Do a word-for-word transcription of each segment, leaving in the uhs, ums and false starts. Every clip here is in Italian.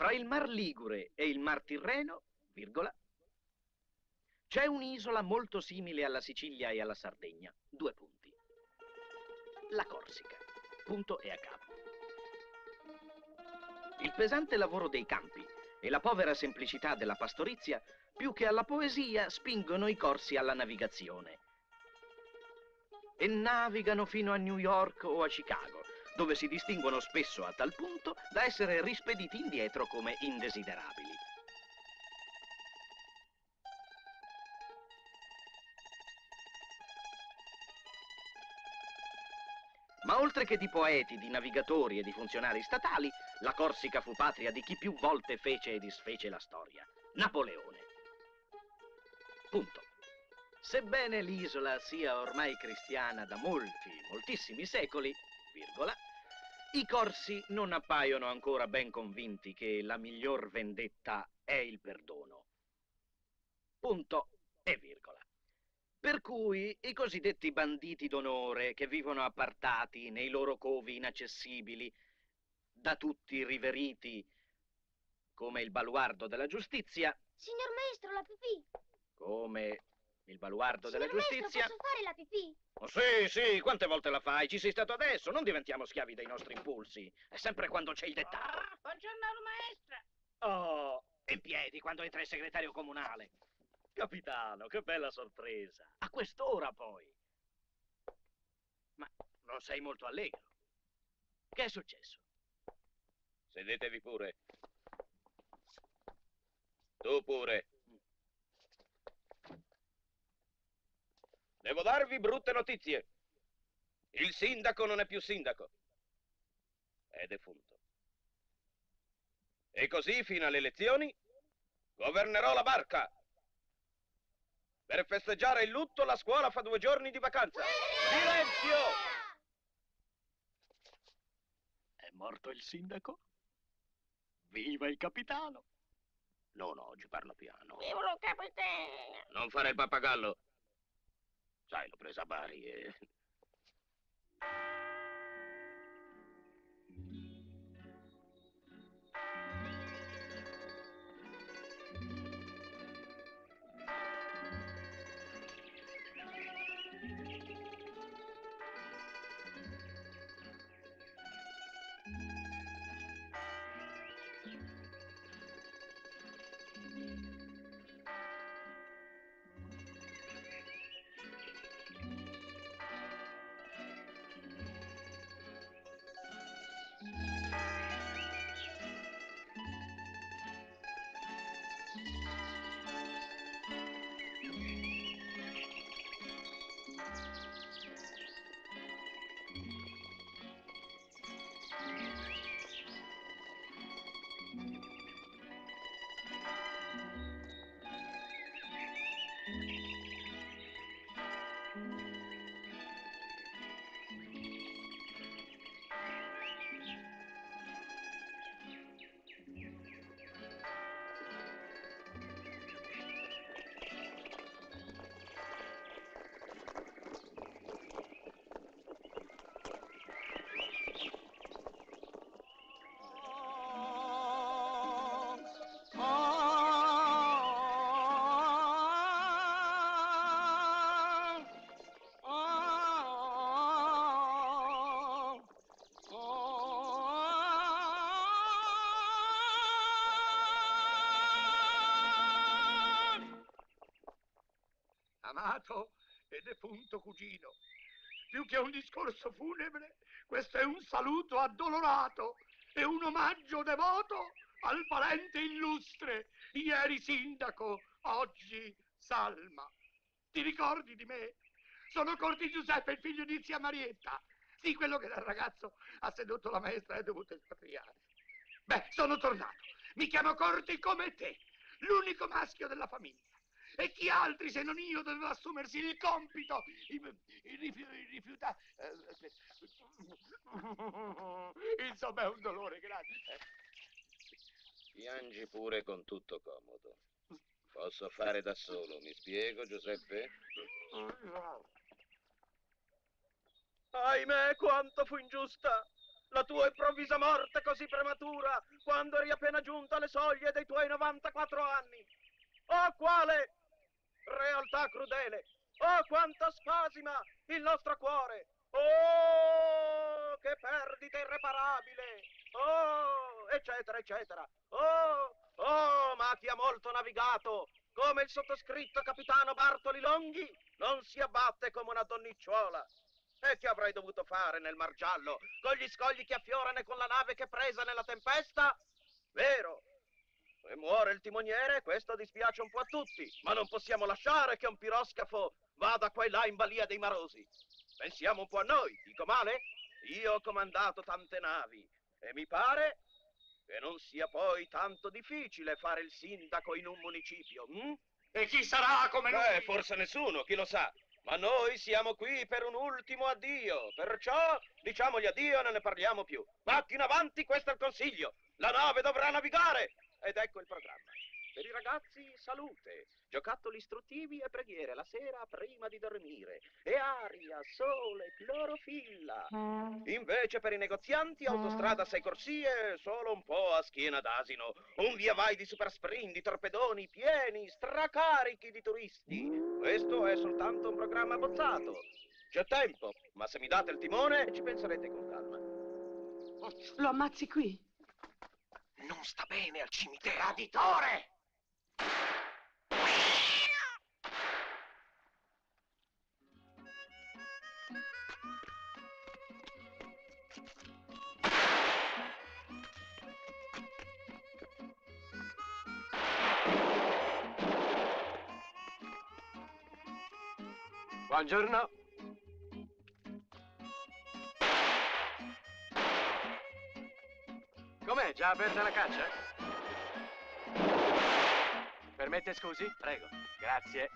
Fra il Mar Ligure e il Mar Tirreno, virgola, c'è un'isola molto simile alla Sicilia e alla Sardegna, due punti. La Corsica, punto e a capo. Il pesante lavoro dei campi e la povera semplicità della pastorizia, più che alla poesia, spingono i corsi alla navigazione. E navigano fino a New York o a Chicago, dove si distinguono spesso a tal punto da essere rispediti indietro come indesiderabili. Ma oltre che di poeti, di navigatori e di funzionari statali, la Corsica fu patria di chi più volte fece e disfece la storia. Napoleone. Punto. Sebbene l'isola sia ormai cristiana da molti, moltissimi secoli, virgola, i corsi non appaiono ancora ben convinti che la miglior vendetta è il perdono. Punto e virgola. Per cui i cosiddetti banditi d'onore che vivono appartati nei loro covi inaccessibili, da tutti riveriti come il baluardo della giustizia... Signor maestro, la pipì! Come... il baluardo della giustizia... Signor maestro, posso fare la pipì? Oh, sì, sì, quante volte la fai? Ci sei stato adesso, non diventiamo schiavi dei nostri impulsi. È sempre quando c'è il dettaglio. Oh, buongiorno, maestra. Oh, in piedi, quando entra il segretario comunale. Capitano, che bella sorpresa. A quest'ora, poi. Ma non sei molto allegro. Che è successo? Sedetevi pure. Tu pure. Devo darvi brutte notizie. Il sindaco non è più sindaco. È defunto. E così, fino alle elezioni, governerò la barca. Per festeggiare il lutto, la scuola fa due giorni di vacanza. Silenzio! È morto il sindaco? Viva il capitano! No, no, oggi parlo piano. Viva il capitano! Non fare il pappagallo. Sai, l'ho presa a Bari e... Amato e defunto cugino, più che un discorso funebre, questo è un saluto addolorato e un omaggio devoto al parente illustre, ieri sindaco, oggi salma. Ti ricordi di me? Sono Corti Giuseppe, il figlio di Zia Marietta. Sì, quello che dal ragazzo ha sedotto la maestra e ha dovuto espatriare. Beh, sono tornato. Mi chiamo Corti come te, l'unico maschio della famiglia. E chi altri se non io doveva assumersi il compito? Il, il, rifi, il rifiuta... Insomma, è un dolore grande. Piangi pure con tutto comodo. Posso fare da solo, mi spiego, Giuseppe? Ahimè, quanto fu ingiusta la tua improvvisa morte così prematura, quando eri appena giunta alle soglie dei tuoi novantaquattro anni. Oh, quale realtà crudele! Oh, quanta spasima il nostro cuore! Oh, che perdita irreparabile! Oh, eccetera, eccetera. Oh, oh, ma chi ha molto navigato, come il sottoscritto capitano Bartoli Longhi, non si abbatte come una donnicciuola. E che avrei dovuto fare nel Mar Giallo, con gli scogli che affiorano e con la nave che presa nella tempesta? Vero. E muore il timoniere, questo dispiace un po' a tutti, ma non possiamo lasciare che un piroscafo vada qua e là in balia dei marosi. Pensiamo un po' a noi, dico male? Io ho comandato tante navi e mi pare che non sia poi tanto difficile fare il sindaco in un municipio. Hm? E chi sarà come noi? Eh, forse nessuno, chi lo sa. Ma noi siamo qui per un ultimo addio, perciò diciamogli addio e non ne parliamo più. Macchina avanti, questo è il consiglio. La nave dovrà navigare. Ed ecco il programma. Per i ragazzi salute, giocattoli istruttivi e preghiere la sera prima di dormire. E aria, sole, clorofilla. Invece per i negozianti autostrada sei corsie, solo un po' a schiena d'asino. Un via vai di super sprint, di torpedoni pieni, stracarichi di turisti. Questo è soltanto un programma bozzato. C'è tempo, ma se mi date il timone ci penserete con calma. Lo ammazzi qui? Non sta bene al cimitero. Traditore! Buongiorno. Com'è? Già aperta la caccia? Permette scusi? Prego. Grazie.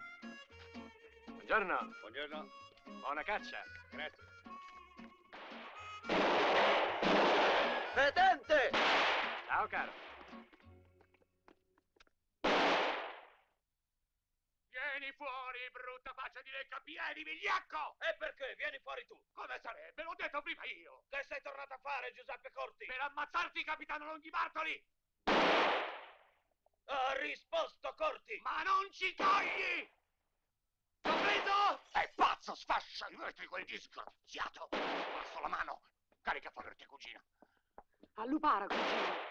Buongiorno. Buongiorno. Buona caccia. Grazie. Vedente! Ciao caro. Vieni fuori, brutta faccia di leccapiedi, vigliacco! E perché? Vieni fuori tu! Come sarebbe? L'ho detto prima io! Che sei tornato a fare, Giuseppe Corti? Per ammazzarti, capitano Longhi Bartoli! Ha risposto Corti! Ma non ci togli! Compreso? È pazzo, sfascia! Inverti quel disgraziato! Passo la mano! Carica fuori per te, cugina! A lupara, cugina!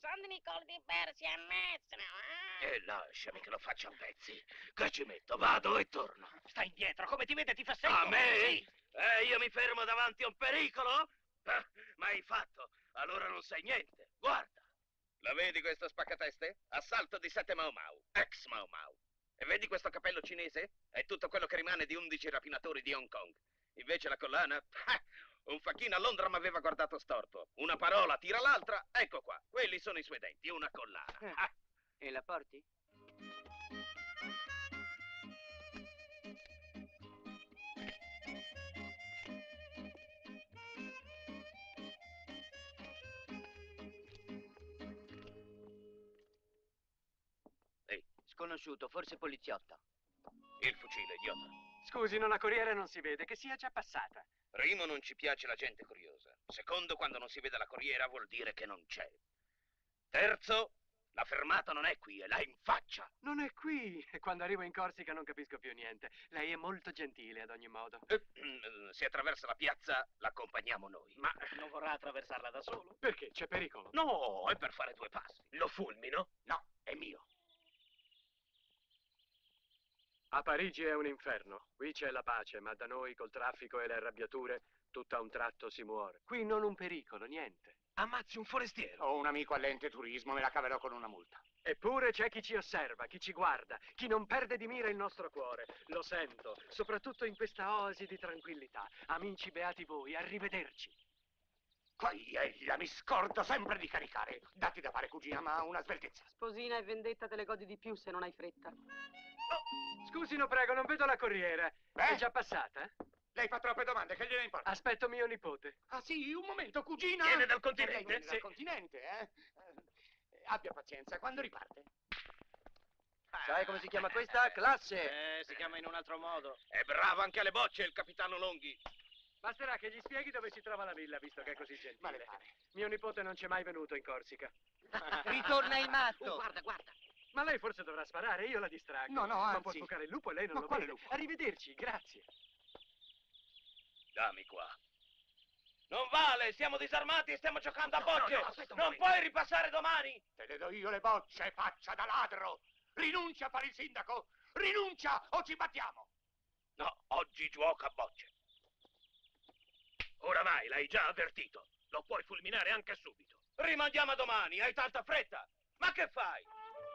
Sono i colpi di persi a mezzo, eh? E lasciami che lo faccia a pezzi. Che ci metto? Vado e torno. Stai indietro, come ti vede ti fa segno. A me? Sì. Eh, io mi fermo davanti a un pericolo? Ah, ma hai fatto, allora non sai niente. Guarda. La vedi questo spaccateste? Assalto di sette Mau Mau, ex Mau Mau. E vedi questo capello cinese? È tutto quello che rimane di undici rapinatori di Hong Kong. Invece la collana... Un facchino a Londra mi aveva guardato storto. Una parola tira l'altra, ecco qua. Quelli sono i suoi denti, una collana. Ah. Ah. E la porti? Ehi. Sconosciuto, forse poliziotta. Il fucile, idiota. Scusi, non la corriere non si vede, che sia già passata. Primo, non ci piace la gente curiosa. Secondo, quando non si vede la corriera vuol dire che non c'è. Terzo, la fermata non è qui, è là in faccia. Non è qui. Quando arrivo in Corsica non capisco più niente. Lei è molto gentile ad ogni modo. Eh, se attraversa la piazza, l'accompagniamo noi. Ma non vorrà attraversarla da solo? Perché? C'è pericolo? No, è per fare due passi. Lo fulmino? No, è mio. A Parigi è un inferno, qui c'è la pace, ma da noi col traffico e le arrabbiature tutto a un tratto si muore. Qui non un pericolo, niente. Ammazzi un forestiero. Ho un amico all'ente turismo, me la caverò con una multa. Eppure c'è chi ci osserva, chi ci guarda, chi non perde di mira il nostro cuore. Lo sento, soprattutto in questa oasi di tranquillità. Amici beati voi, arrivederci. Quaiella, mi scordo sempre di caricare. Datti da fare, cugina, ma una sveltezza. Sposina e vendetta te le godi di più se non hai fretta. Oh, scusino, prego, non vedo la corriera. Beh? È già passata? Eh? Lei fa troppe domande, che gliene importa? Aspetto mio nipote. Ah sì, un momento, cugina. Viene dal continente? Viene dal sì. continente, eh? eh? Abbia pazienza, quando riparte? Sai come si chiama questa? Classe. Eh, si chiama in un altro modo. È bravo anche alle bocce il capitano Longhi. Basterà che gli spieghi dove si trova la villa, visto che è così gentile. Vale, vale. Mio nipote non c'è mai venuto in Corsica. Ritorna il matto! Oh, guarda, guarda! Ma lei forse dovrà sparare, io la distraggo. No, no, anzi. Non può toccare il lupo e lei non ma lo vede. Lupo? Arrivederci, grazie. Dammi qua. Non vale, siamo disarmati e stiamo giocando a bocce. No, no, no, aspetta, non puoi ripassare domani. Te le do io le bocce, faccia da ladro. Rinuncia a fare il sindaco. Rinuncia o ci battiamo. No, oggi gioca a bocce. Oramai l'hai già avvertito. Lo puoi fulminare anche subito. Rimandiamo a domani, hai tanta fretta. Ma che fai?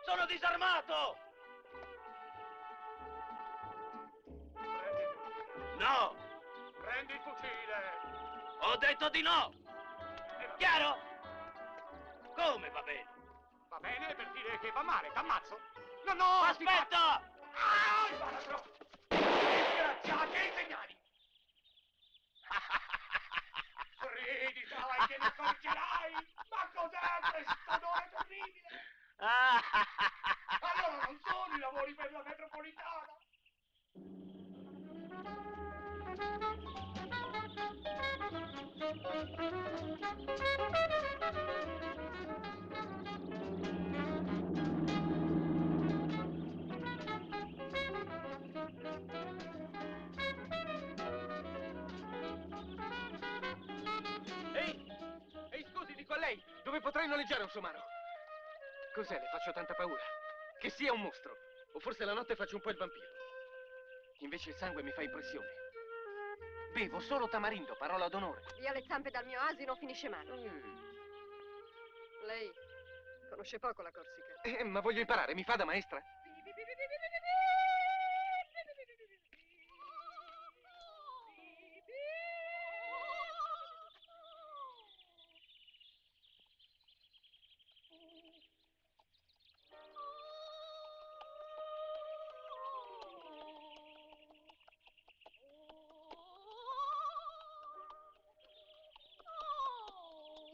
Sono disarmato! No! Prendi il fucile! Ho detto di no! È chiaro? Come va bene? Va bene per dire che va male, t'ammazzo! No, no! Aspetta! Ah! Disgraziati, i segnali! Ridi, dai, che ne corgerai! Ma cos'è questo odore terribile? Allora non sono i lavori per la metropolitana. Ehi, ehi, scusi, dico a lei, dove potrei noleggiare un somaro? Cos'è? Le faccio tanta paura? Che sia un mostro. O forse la notte faccio un po' il vampiro. Invece il sangue mi fa impressione. Bevo solo tamarindo, parola d'onore. Via le zampe dal mio asino, finisce male. Mm. Lei conosce poco la Corsica. Eh, ma voglio imparare, mi fa da maestra.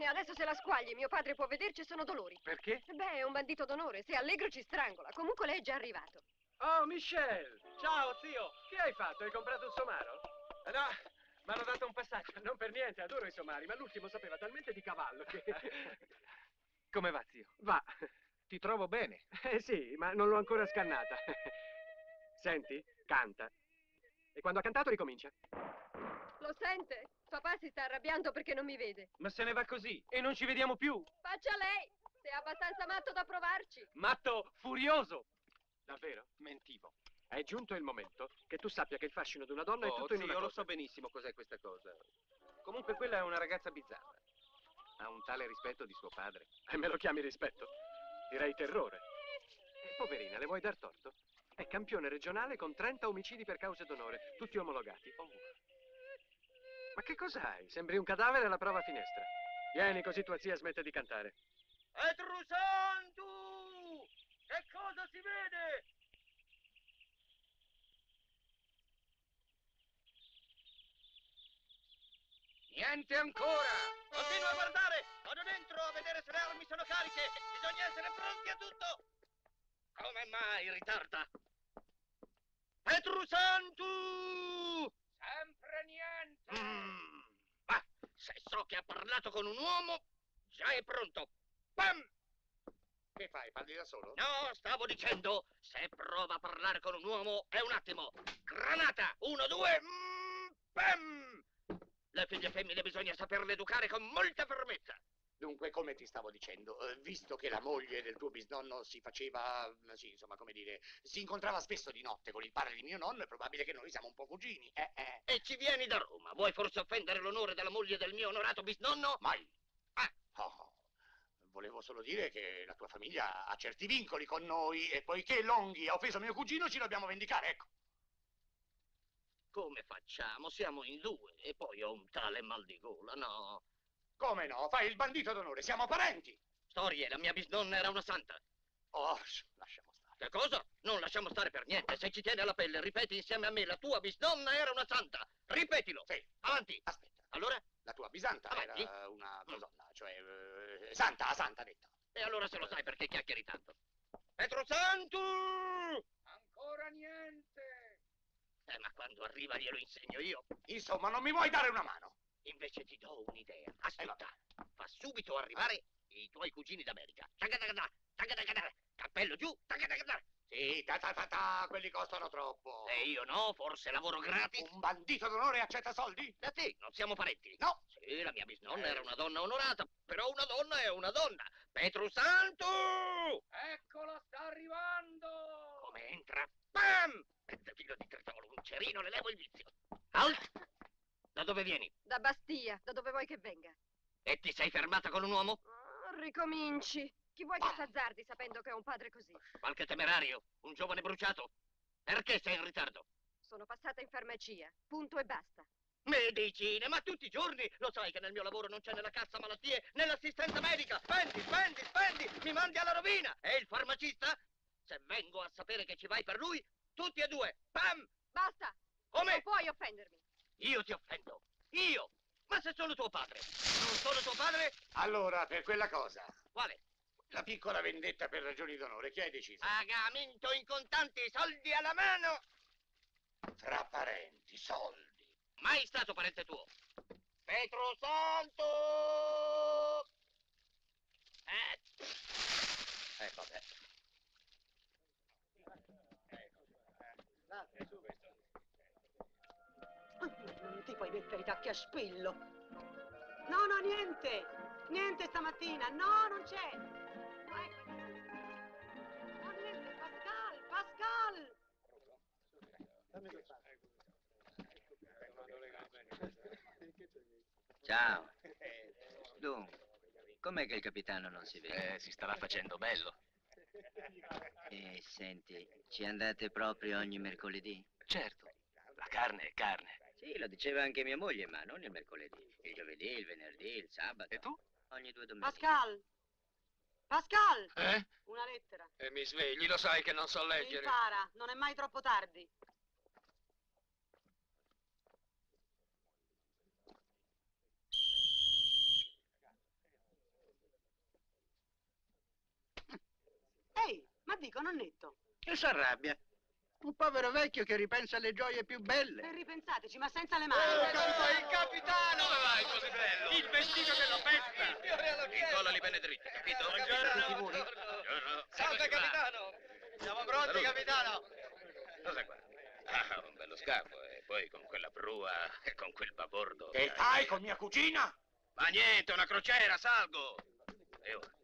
Adesso se la squagli, mio padre può vederci, sono dolori. Perché? Beh, è un bandito d'onore. Se allegro ci strangola. Comunque lei è già arrivato. Oh, Michelle! Ciao, zio! Che hai fatto? Hai comprato un somaro? Ah, no, mi hanno dato un passaggio. Non per niente, adoro i somari, ma l'ultimo sapeva talmente di cavallo che... Come va, zio? Va. Ti trovo bene. Eh sì, ma non l'ho ancora scannata. Senti? Canta. E quando ha cantato ricomincia. Lo sente? Papà si sta arrabbiando perché non mi vede. Ma se ne va così e non ci vediamo più. Faccia lei, sei abbastanza matto da provarci. Matto furioso. Davvero? Mentivo. È giunto il momento che tu sappia che il fascino di una donna oh, è tutto in una cosa. Io lo so benissimo cos'è questa cosa. Comunque quella è una ragazza bizzarra. Ha un tale rispetto di suo padre. E me lo chiami rispetto? Direi terrore. Eh, poverina, le vuoi dar torto? È campione regionale con trenta omicidi per cause d'onore, tutti omologati. Oh. Ma che cos'hai? Sembri un cadavere alla prova finestra. Vieni, così tua zia smette di cantare. Petru Santu! Che cosa si vede? Niente ancora! Continua a guardare! Vado dentro a vedere se le armi sono cariche! Bisogna essere pronti a tutto! Come mai ritarda? Petru Santu! Sempre niente! Mm, bah, se so che ha parlato con un uomo, già è pronto. Pam! Che fai? Parli da solo? No, stavo dicendo, se prova a parlare con un uomo, è un attimo. Granata! Uno, due, mm, pam! Le figlie femmine bisogna saperle educare con molta fermezza. Dunque, come ti stavo dicendo, visto che la moglie del tuo bisnonno si faceva, sì, insomma, come dire, si incontrava spesso di notte con il padre di mio nonno, è probabile che noi siamo un po' cugini, eh, eh. E ci vieni da Roma, vuoi forse offendere l'onore della moglie del mio onorato bisnonno? Mai. Ah. Oh, volevo solo dire che la tua famiglia ha certi vincoli con noi e poiché Longhi ha offeso mio cugino ci dobbiamo vendicare, ecco. Come facciamo? Siamo in due e poi ho un tale mal di gola, no... Come no? Fai il bandito d'onore, siamo parenti! Storie, la mia bisnonna era una santa. Oh, lasciamo stare. Che cosa? Non lasciamo stare per niente. Se ci tiene alla pelle, ripeti insieme a me, la tua bisnonna era una santa. Ripetilo. Sì. Avanti. Aspetta. Allora? La tua bisanta avanti. Era una donna, cioè... Eh, santa, santa detta. E allora se lo sai perché chiacchieri tanto. Petru Santu! Ancora niente! Eh, ma quando arriva glielo insegno io. Insomma, non mi vuoi dare una mano? Invece ti do un'idea. Aspetta, eh, fa subito arrivare i tuoi cugini d'America. Cappello giù. Sì, ta ta ta ta, quelli costano troppo. E io no, forse lavoro gratis. Un bandito d'onore accetta soldi? Da te, non siamo parenti. No. Sì, la mia bisnonna eh. era una donna onorata, però una donna è una donna. Petru Santu! Eccola, sta arrivando! Come entra? Bam! Pezzettino di tritolo, un cerino, le levo il vizio. Alt! Da dove vieni? Da Bastia, da dove vuoi che venga. E ti sei fermata con un uomo? Oh, ricominci. Chi vuoi che t'azzardi sapendo che ho un padre così? Qualche temerario, un giovane bruciato. Perché sei in ritardo? Sono passata in farmacia, punto e basta. Medicine, ma tutti i giorni! Lo sai che nel mio lavoro non c'è nella cassa malattie, nell'assistenza medica. Spendi, spendi, spendi, mi mandi alla rovina. E il farmacista? Se vengo a sapere che ci vai per lui, tutti e due, pam! Basta! Come? Non puoi offendermi. Io ti offendo, io! Ma se sono tuo padre, non sono tuo padre? Allora, per quella cosa. Quale? La piccola vendetta per ragioni d'onore, chi hai deciso? Pagamento in contanti, soldi alla mano! Tra parenti, soldi. Mai stato parente tuo. Petru Santu! Eh, eh vabbè. Non ti puoi mettere i tacchi a spillo. No, no, niente. Niente stamattina. No, non c'è. Ciao. Dunque, com'è che il capitano non si vede? Eh, si starà facendo bello. E senti, ci andate proprio ogni mercoledì? Certo, la carne è carne. Sì, lo diceva anche mia moglie, ma non il mercoledì. Il giovedì, il venerdì, il sabato. E tu? Ogni due domeniche. Pascal! Pascal! Eh? Una lettera. E mi svegli, lo sai che non so leggere. Impara, non è mai troppo tardi. Ehi, ma dico, nonnetto. Che s'arrabbia? Un povero vecchio che ripensa alle gioie più belle. E ripensateci, ma senza le mani. Oh, eh, no, il capitano! Dove vai così bello? Il vestito della festa! Il fiore alla chiesa! Incollali bene dritti, capito? Buongiorno! Buongiorno! Buongiorno. Salve, capitano! Siamo pronti, Salute. capitano! Cosa guardi? Ah, un bello scafo, e poi con quella prua e con quel babordo. Che fai con mia cugina? Ma niente, una crociera, salgo! E ora?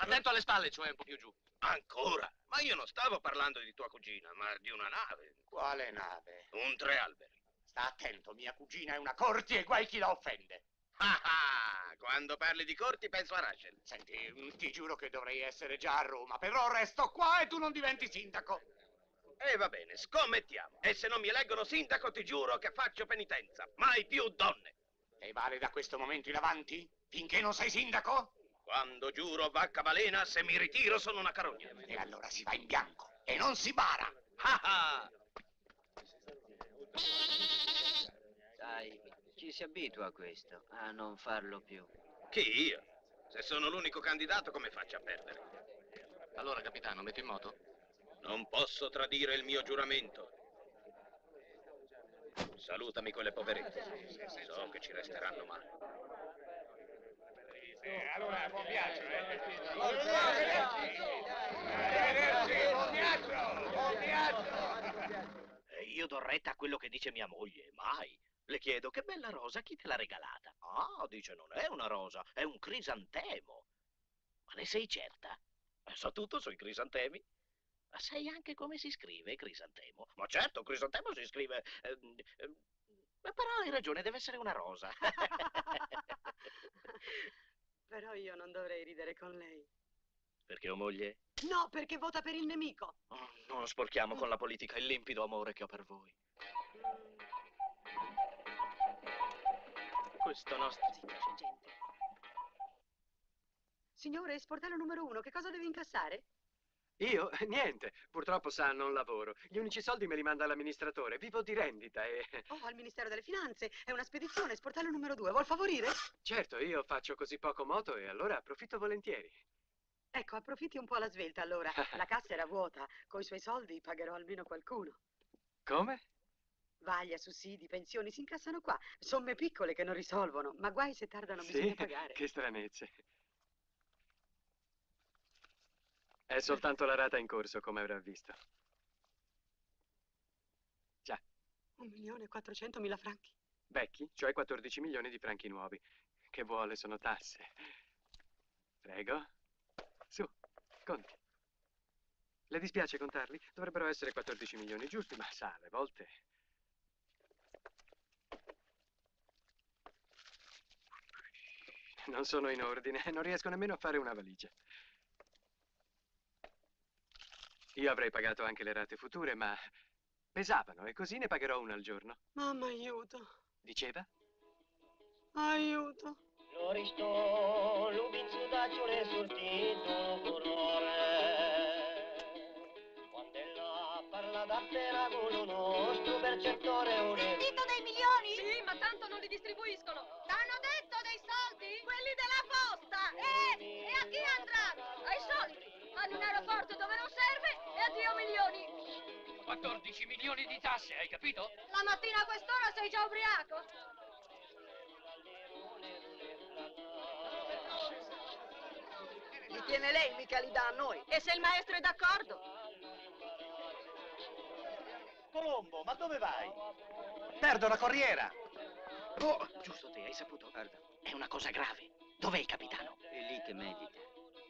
Attento alle spalle, cioè un po' più giù. Ancora? Ma io non stavo parlando di tua cugina, ma di una nave. Quale nave? Un tre alberi. Sta attento, mia cugina è una Corti e guai chi la offende. Ah ah, quando parli di Corti penso a Rachel. Senti, ti giuro che dovrei essere già a Roma, però resto qua e tu non diventi sindaco. E eh, va bene, scommettiamo. E se non mi eleggono sindaco ti giuro che faccio penitenza. Mai più donne. E vale da questo momento in avanti? Finché non sei sindaco? Quando giuro vacca balena, se mi ritiro sono una carogna. E allora si va in bianco e non si bara. Sai, ci si abitua a questo, a non farlo più. Chi io? Se sono l'unico candidato, come faccio a perdere? Allora, capitano, metti in moto? Non posso tradire il mio giuramento. Salutami quelle poverette. So che ci resteranno male. Eh, allora, buon viaggio, eh. Buon viaggio, buon viaggio, buon viaggio. Io do retta a quello che dice mia moglie, mai. Le chiedo, che bella rosa, chi te l'ha regalata? Ah, dice, non è una rosa, è un crisantemo. Ma ne sei certa? So tutto sui crisantemi. Ma sai anche come si scrive crisantemo? Ma certo, crisantemo si scrive... Eh, eh, ma però hai ragione, deve essere una rosa. Però io non dovrei ridere con lei. Perché ho moglie? No, perché vota per il nemico. Oh, non sporchiamo con la politica il limpido amore che ho per voi. Questo nostro... Zitta, c'è gente. Signore, sportello numero uno, che cosa devi incassare? Io? Niente. Purtroppo, sa, non lavoro. Gli unici soldi me li manda l'amministratore. Vivo di rendita e... Oh, al Ministero delle Finanze. È una spedizione. Sportello numero due. Vuol favorire? Certo, io faccio così poco moto e allora approfitto volentieri. Ecco, approfitti un po' alla svelta allora. La cassa era vuota. Coi suoi soldi pagherò almeno qualcuno. Come? Vaglia, sussidi, pensioni, si incassano qua. Somme piccole che non risolvono, ma guai se tardano, sì, bisogna pagare. Che stranezze. È soltanto la rata in corso, come avrà visto. Già. Un milione e quattrocentomila franchi. Vecchi, cioè quattordici milioni di franchi nuovi. Che vuole, sono tasse. Prego. Su, conti. Le dispiace contarli? Dovrebbero essere quattordici milioni giusti, ma sa, alle volte... Non sono in ordine, non riesco nemmeno a fare una valigia. Io avrei pagato anche le rate future, ma pesavano e così ne pagherò una al giorno. Mamma, aiuto. Diceva? Aiuto. Sentito dei milioni? Sì, ma tanto non li distribuiscono. T'hanno detto dei soldi? Quelli della posta. E, e a chi andranno? Ai soldi. Fanno un aeroporto dove non serve e addio milioni. quattordici milioni di tasse, hai capito? La mattina a quest'ora sei già ubriaco. Li tiene lei, mica li dà a noi. E se il maestro è d'accordo? Colombo, ma dove vai? Perdo la corriera. Oh, giusto te, hai saputo? Guarda. È una cosa grave. Dov'è il capitano? È lì che medita.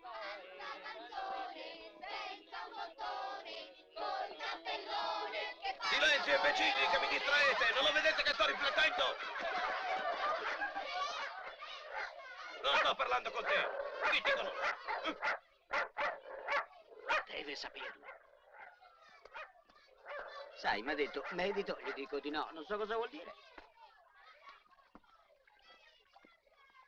Canta canzoni senza bottoni, col cappellone che fa... Silenzio, imbecilli, che mi distraete! Non lo vedete che sto riflettendo? Non sto parlando con te. Chi ti conosce? Deve saperlo. Sai, mi ha detto medito, gli dico di no, non so cosa vuol dire.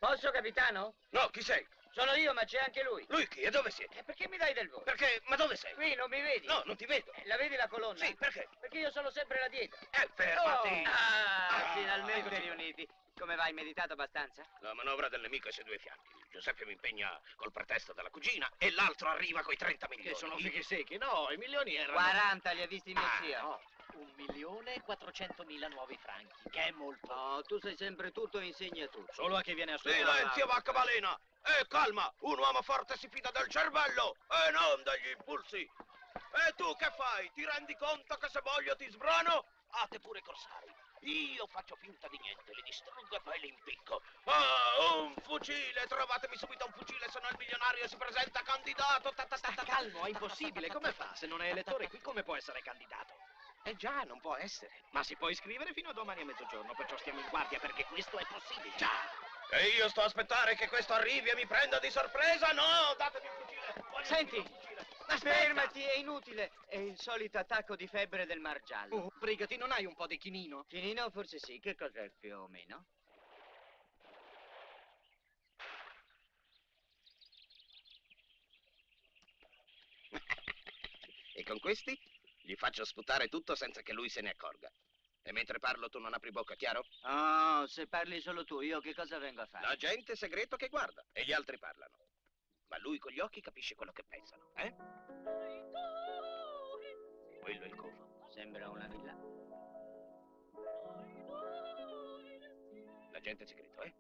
Posso, capitano? No, chi sei? Sono io, ma c'è anche lui. Lui chi? E dove siete? E perché mi dai del voi? Perché? Ma dove sei? Qui, non mi vedi? No, non ti vedo. Eh, la vedi la colonna? Sì, perché? Perché io sono sempre là dietro. Eh, fermati! Oh. Ah, ah, finalmente riuniti. Come vai, meditato abbastanza? La manovra del nemico è su due fianchi. Giuseppe mi impegna col pretesto della cugina e l'altro arriva coi trenta milioni. Che sono fichi secchi, no, i milioni erano... quaranta li ha visti mio zio. Ah, no. Un milione e quattrocentomila nuovi franchi, che è molto. No, tu sei sempre tutto e insegni a tutto. Solo a chi viene a studiare. Silenzio, vacca balena! E eh, calma, un uomo forte si fida del cervello e non degli impulsi. E tu che fai? Ti rendi conto che se voglio ti sbrano? Ah, te pure corsari. Io faccio finta di niente, li distruggo e poi li impicco. Ah, un fucile, trovatemi subito un fucile, se no il milionario si presenta candidato. Ta, ta, ta, ta. Calmo, è impossibile, come fa? Se non è elettore qui, come può essere candidato? Eh già, non può essere. Ma si può iscrivere fino a domani a mezzogiorno, perciò stiamo in guardia perché questo è possibile. Già! E io sto a aspettare che questo arrivi e mi prenda di sorpresa? No, datemi un fucile. Voglio Senti! Un fucile. Aspetta. Fermati, è inutile. È il solito attacco di febbre del Mar Giallo. Oh, brigati, non hai un po' di chinino? Chinino forse sì, che cos'è più o meno? E con questi gli faccio sputare tutto senza che lui se ne accorga. E mentre parlo tu non apri bocca, chiaro? Oh, se parli solo tu, io che cosa vengo a fare? La gente segreto che guarda e gli altri parlano. Ma lui con gli occhi capisce quello che pensano, eh? Quello è il covo. Sembra una villa. L'agente segreto, eh?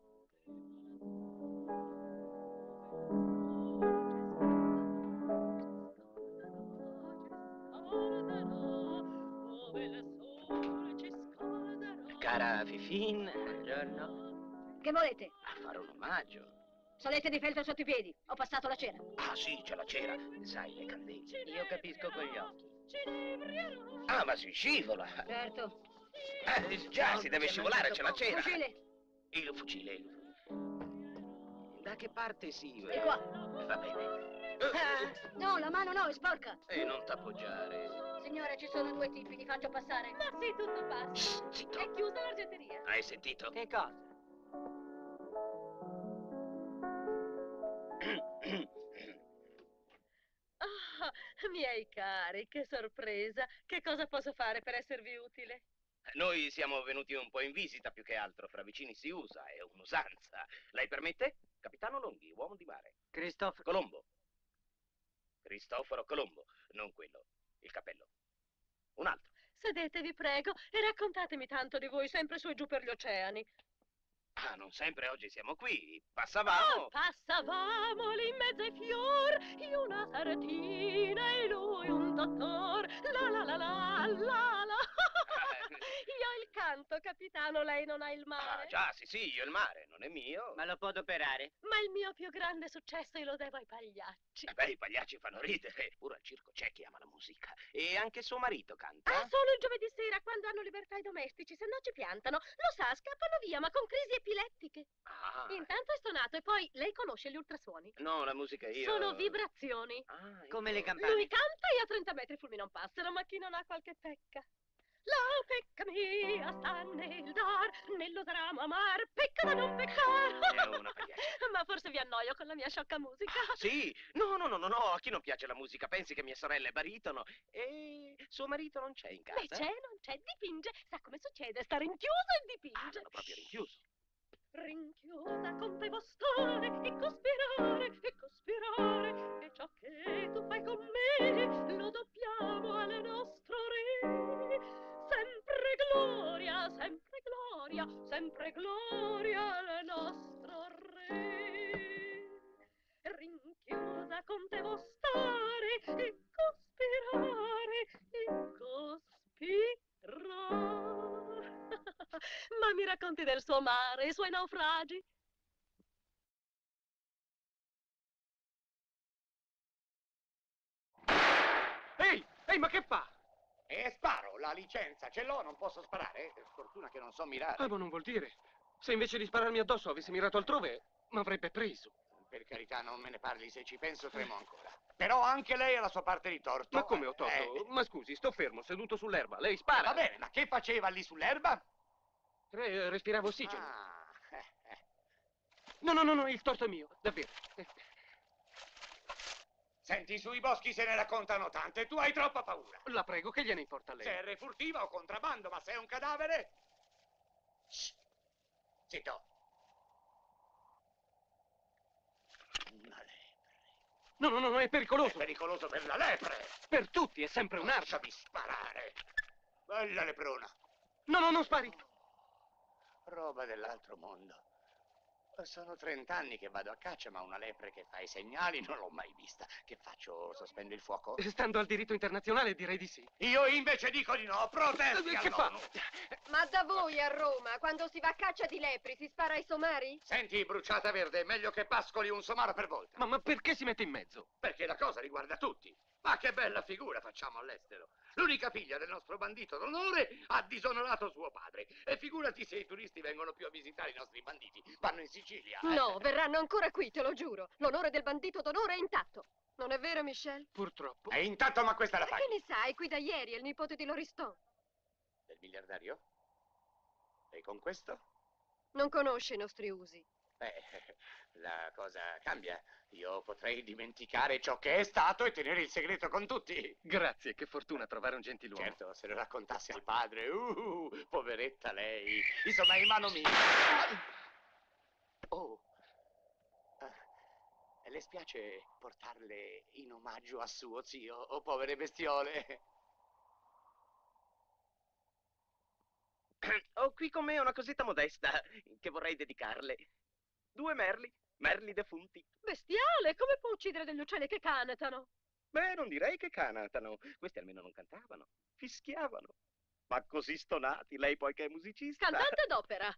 Cara Fifin, buongiorno. Che volete? A fare un omaggio. Salette di feltro sotto i piedi, ho passato la cera. Ah sì, c'è la cera, sai le candele. Io capisco con gli occhi. Ah, ma si scivola. Certo. Eh, già, si deve scivolare, c'è la cera. Il fucile. Il fucile. Da che parte si va? Di qua. Va bene. Ah, no, la mano no, è sporca. E non t'appoggiare. Signora, ci sono due tipi, li faccio passare. Ma sì, tutto passa. Zitto. È chiusa l'argenteria. Hai sentito? Che cosa? Oh, miei cari, che sorpresa. Che cosa posso fare per esservi utile? Noi siamo venuti un po' in visita, più che altro. Fra vicini si usa, è un'usanza. Lei permette? Capitano Longhi, uomo di mare. Cristoforo Colombo. Cristoforo Colombo, non quello, il cappello. Un altro. Sedetevi, prego, e raccontatemi tanto di voi, sempre su e giù per gli oceani. Ah, non sempre, oggi siamo qui. Passavamo. Ah, passavamo lì in mezzo ai fior, io una sartina e lui un dottor. La la la la la la. Io il canto, capitano, lei non ha il mare. Ah, già, sì, sì, io il mare, non è mio. Ma lo può adoperare. Ma il mio più grande successo io lo devo ai pagliacci. Eh beh, i pagliacci fanno ridere. Pure al circo c'è chi ama la musica. E anche suo marito canta. Ah, solo il giovedì sera, quando hanno libertà i domestici, se no ci piantano. Lo sa, scappano via, ma con crisi epilettiche. Ah. Intanto è stonato, e poi lei conosce gli ultrasuoni? No, la musica io... Sono vibrazioni. Ah, come le campane. Lui canta e a trenta metri fulmina un passero, ma chi non ha qualche pecca? La pecca mia sta nel dar, nello drama amar, pecca da non peccare. Ma forse vi annoio con la mia sciocca musica. Ah, sì, no, no, no, no, no, a chi non piace la musica? Pensi che mia sorella è baritono e suo marito non c'è in casa? Beh, c'è, non c'è, dipinge, sa come succede, sta rinchiuso e dipinge. Ah, proprio rinchiuso. Rinchiusa con te postone e cospirare, e cospirare, e ciò che tu fai con me lo dobbiamo al nostro re. Sempre gloria, sempre gloria, sempre gloria al nostro re. Rinchiusa con te vo stare e cospirare, e cospirare. Ma mi racconti del suo mare, i suoi naufragi? Ehi, ehi, ma che fa? E eh, sparo, la licenza ce l'ho, non posso sparare. Fortuna che non so mirare. Ah, ma non vuol dire. Se invece di spararmi addosso avessi mirato altrove, mi avrebbe preso. Per carità, non me ne parli, se ci penso tremo ancora. Però anche lei ha la sua parte di torto. Ma come ho torto? Eh... Ma scusi, sto fermo, seduto sull'erba, lei spara. Va bene, ma che faceva lì sull'erba? Re, respiravo ossigeno. Ah. No, no, no, no, il torto è mio, davvero. Senti, sui boschi se ne raccontano tante, tu hai troppa paura. La prego, che gliene importa a lei? Se è refurtiva o contrabbando, ma se è un cadavere... Shh. Zitto. Una lepre. No, no, no, è pericoloso. È pericoloso per la lepre. Per tutti, è sempre un'arma. Lasciami sparare. Bella leprona. No, no, non spari. Roba dell'altro mondo. Sono trent'anni che vado a caccia, ma una lepre che fa i segnali non l'ho mai vista. Che faccio? Sospendo il fuoco? Stando al diritto internazionale direi di sì. Io invece dico di no, protesti che fa? Ma da voi a Roma, quando si va a caccia di lepri, si spara ai somari? Senti, bruciata verde, è meglio che pascoli un somaro per volta. Ma, ma perché si mette in mezzo? Perché la cosa riguarda tutti. Ma che bella figura facciamo all'estero. L'unica figlia del nostro bandito d'onore ha disonorato suo padre. E figurati se i turisti vengono più a visitare i nostri banditi. Vanno in Sicilia. No, eh. verranno ancora qui, te lo giuro. L'onore del bandito d'onore è intatto. Non è vero, Michelle? Purtroppo. È intatto, ma questa la fai. Ma che ne sai? Qui da ieri è il nipote di Loriston. Del miliardario? E con questo? Non conosce i nostri usi. Beh, la cosa cambia. Io potrei dimenticare ciò che è stato e tenere il segreto con tutti. Grazie, che fortuna trovare un gentiluomo. Certo, se lo raccontassi al padre. Uh, poveretta lei. Insomma, è in mano mia. Oh, uh, le spiace portarle in omaggio a suo zio? Oh, povere bestiole. Ho qui con me una cosetta modesta che vorrei dedicarle. Due merli, merli defunti. Bestiale, come può uccidere degli uccelli che canatano? Beh, non direi che canatano. Questi almeno non cantavano, fischiavano. Ma così stonati, lei poi che è musicista. Cantante d'opera.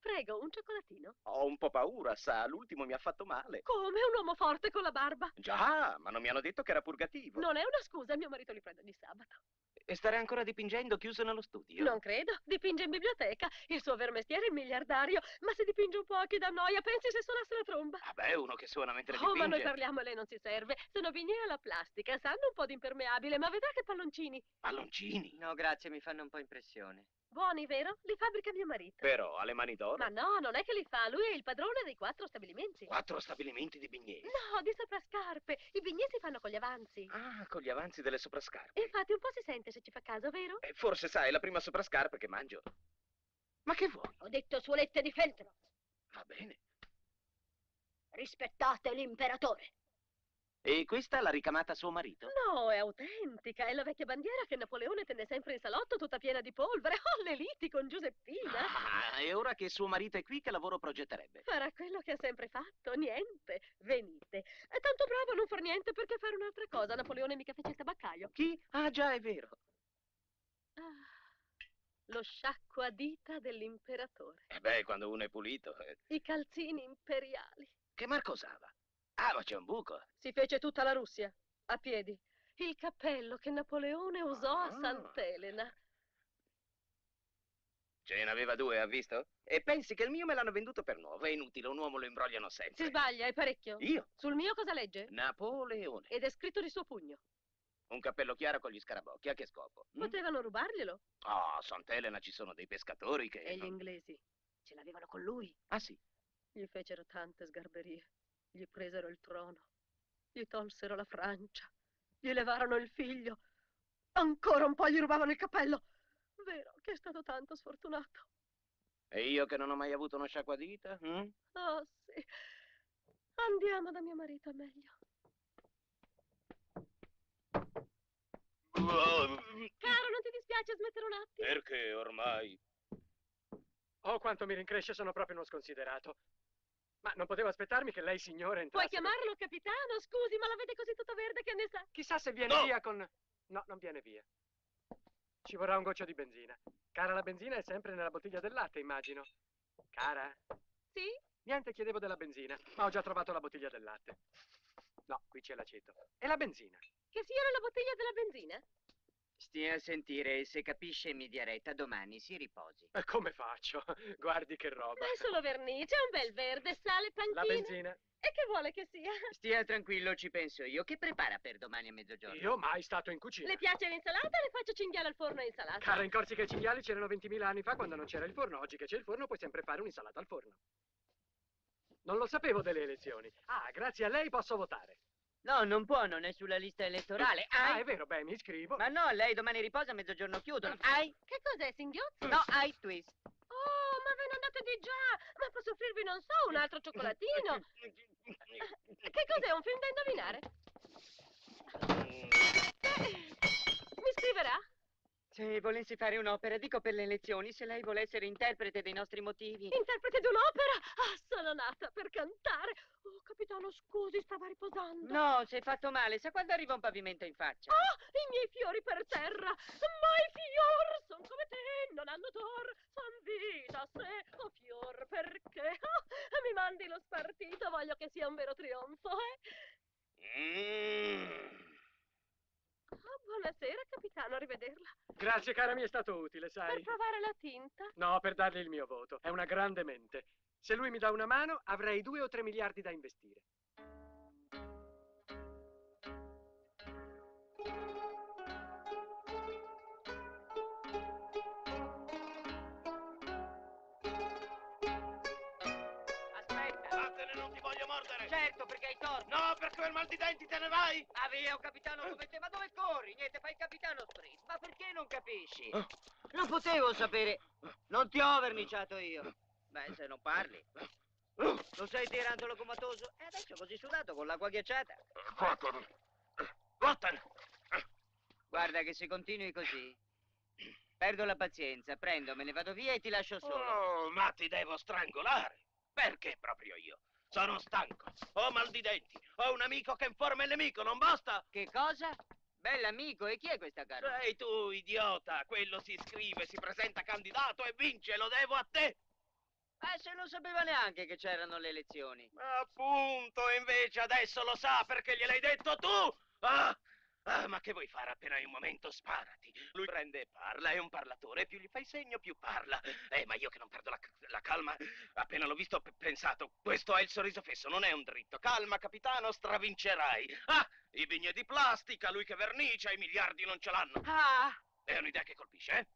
Prego, un cioccolatino. Ho un po' paura, sa, l'ultimo mi ha fatto male. Come? Un uomo forte con la barba? Già, ma non mi hanno detto che era purgativo. Non è una scusa, mio marito li prende ogni sabato. E stare ancora dipingendo chiuso nello studio? Non credo, dipinge in biblioteca. Il suo vero mestiere è il miliardario. Ma se dipinge un po' chi dà noia, pensi se suonasse la tromba. Vabbè, ah, uno che suona mentre dipinge. Oh, ma noi parliamo e lei non si serve. Sono viniera alla plastica, sanno un po' di impermeabile, ma vedrà che palloncini. Palloncini? No, grazie, mi fanno un po' impressione. Buoni, vero? Li fabbrica mio marito. Però, ha le mani d'oro? Ma no, non è che li fa, lui è il padrone dei quattro stabilimenti. Quattro stabilimenti di bignesi? No, di soprascarpe. I bignesi fanno con gli avanzi. Ah, con gli avanzi delle soprascarpe. Infatti un po' si sente se ci fa caso, vero? Eh, forse, sai, è la prima soprascarpe che mangio. Ma che vuoi? Ho detto suolette di feltro. Va bene. Rispettate l'imperatore. E questa l'ha ricamata suo marito? No, è autentica, è la vecchia bandiera che Napoleone tenne sempre in salotto tutta piena di polvere. Ho le liti con Giuseppina. Ah, e ora che suo marito è qui, che lavoro progetterebbe? Farà quello che ha sempre fatto, niente, venite. È tanto bravo a non far niente, perché fare un'altra cosa? Napoleone mica fece il tabaccaio. Chi? Ah già, è vero. Ah, lo sciacquadita dell'imperatore. Eh beh, quando uno è pulito. Eh. I calzini imperiali. Che marca usava? Ah, ma c'è un buco. Si fece tutta la Russia, a piedi. Il cappello che Napoleone usò a Sant'Elena. Ce n'aveva due, ha visto? E pensi che il mio me l'hanno venduto per nuovo. È inutile, un uomo lo imbrogliano sempre. Si sbaglia, è parecchio. Io? Sul mio cosa legge? Napoleone. Ed è scritto di suo pugno. Un cappello chiaro con gli scarabocchi, a che scopo? Potevano mm? rubarglielo. Ah, oh, Sant'Elena ci sono dei pescatori che... E gli inglesi ce l'avevano con lui. Ah, sì? Gli fecero tante sgarberie. Gli presero il trono, gli tolsero la Francia, gli levarono il figlio, ancora un po' gli rubavano il cappello. Vero che è stato tanto sfortunato. E io che non ho mai avuto una sciacquadita? Hm? Oh sì, andiamo da mio marito, è meglio. Oh. Caro, non ti dispiace smettere un attimo? Perché ormai... Oh, quanto mi rincresce, sono proprio uno sconsiderato. Ma non potevo aspettarmi che lei, signore, entrasse... Puoi chiamarlo capitano? Scusi, ma la vede così tutta verde, che ne sa? Chissà se viene no. via con... No, non viene via. Ci vorrà un goccio di benzina. Cara, la benzina è sempre nella bottiglia del latte, immagino. Cara? Sì? Niente, chiedevo della benzina, ma ho già trovato la bottiglia del latte. No, qui c'è l'aceto. E la benzina? Che sia la bottiglia della benzina? Stia a sentire, se capisce mi dia retta, domani si riposi. Ma come faccio? Guardi che roba. È solo vernice, un bel verde, sale, panchine. La benzina. E che vuole che sia? Stia tranquillo, ci penso io. Che prepara per domani a mezzogiorno? Io mai stato in cucina. Le piace l'insalata? Le faccio cinghiale al forno e insalata. Cara, in Corsica i cinghiali c'erano ventimila anni fa, quando non c'era il forno. Oggi che c'è il forno puoi sempre fare un'insalata al forno. Non lo sapevo delle elezioni. Ah, grazie a lei posso votare. No, non può, non è sulla lista elettorale. Ai. Ah, è vero, beh, mi iscrivo. Ma no, lei domani riposa, a mezzogiorno chiudono. Ai. Che cos'è, singhiozzo? No, ai twist. Oh, ma ve ne andate di già. Ma posso offrirvi, non so, un altro cioccolatino? Che cos'è, un film da indovinare? Mi scriverà? Se volessi fare un'opera, dico per le elezioni, se lei vuole essere interprete dei nostri motivi. Interprete di un'opera? Ah, sono nata per cantare. Oh, capitano, scusi, stava riposando. No, si è fatto male, sa quando arriva un pavimento in faccia? Oh, i miei fiori per terra. Ma i fior sono come te, non hanno tor. San vita, se, o oh, fior, perché? Oh, mi mandi lo spartito, voglio che sia un vero trionfo, eh? Mm. Oh, buonasera, capitano, arrivederla. Grazie, cara, mi è stato utile, sai. Per provare la tinta? No, per dargli il mio voto. È una grande mente. Se lui mi dà una mano, avrei due o tre miliardi da investire. Certo, perché hai torto. No, perché ho il mal di denti, te ne vai. Ma via, un capitano come te, ma dove corri? Niente, fai il capitano street. Ma perché non capisci? Non potevo sapere. Non ti ho verniciato io. Beh, se non parli. Lo sei tirandolo comatoso? E adesso così sudato, con l'acqua ghiacciata. Vattene. Vattene. Guarda che se continui così... Perdo la pazienza, prendo, me ne vado via e ti lascio solo. Oh, ma ti devo strangolare. Perché proprio io? Sono stanco, ho mal di denti, ho un amico che informa il nemico, non basta? Che cosa? Bell'amico, e chi è questa cara? Sei tu, idiota, quello si iscrive, si presenta candidato e vince, lo devo a te! Eh, se non sapeva neanche che c'erano le elezioni. Ma appunto, invece adesso lo sa perché gliel'hai detto tu! Ah! Ah, ma che vuoi fare? Appena hai un momento, sparati. Lui prende e parla, è un parlatore, più gli fai segno, più parla. Eh, ma io che non perdo la, la calma, appena l'ho visto ho pensato, questo è il sorriso fesso, non è un dritto. Calma, capitano, stravincerai. Ah, i vigne di plastica, lui che vernicia, i miliardi non ce l'hanno. Ah! È un'idea che colpisce, eh?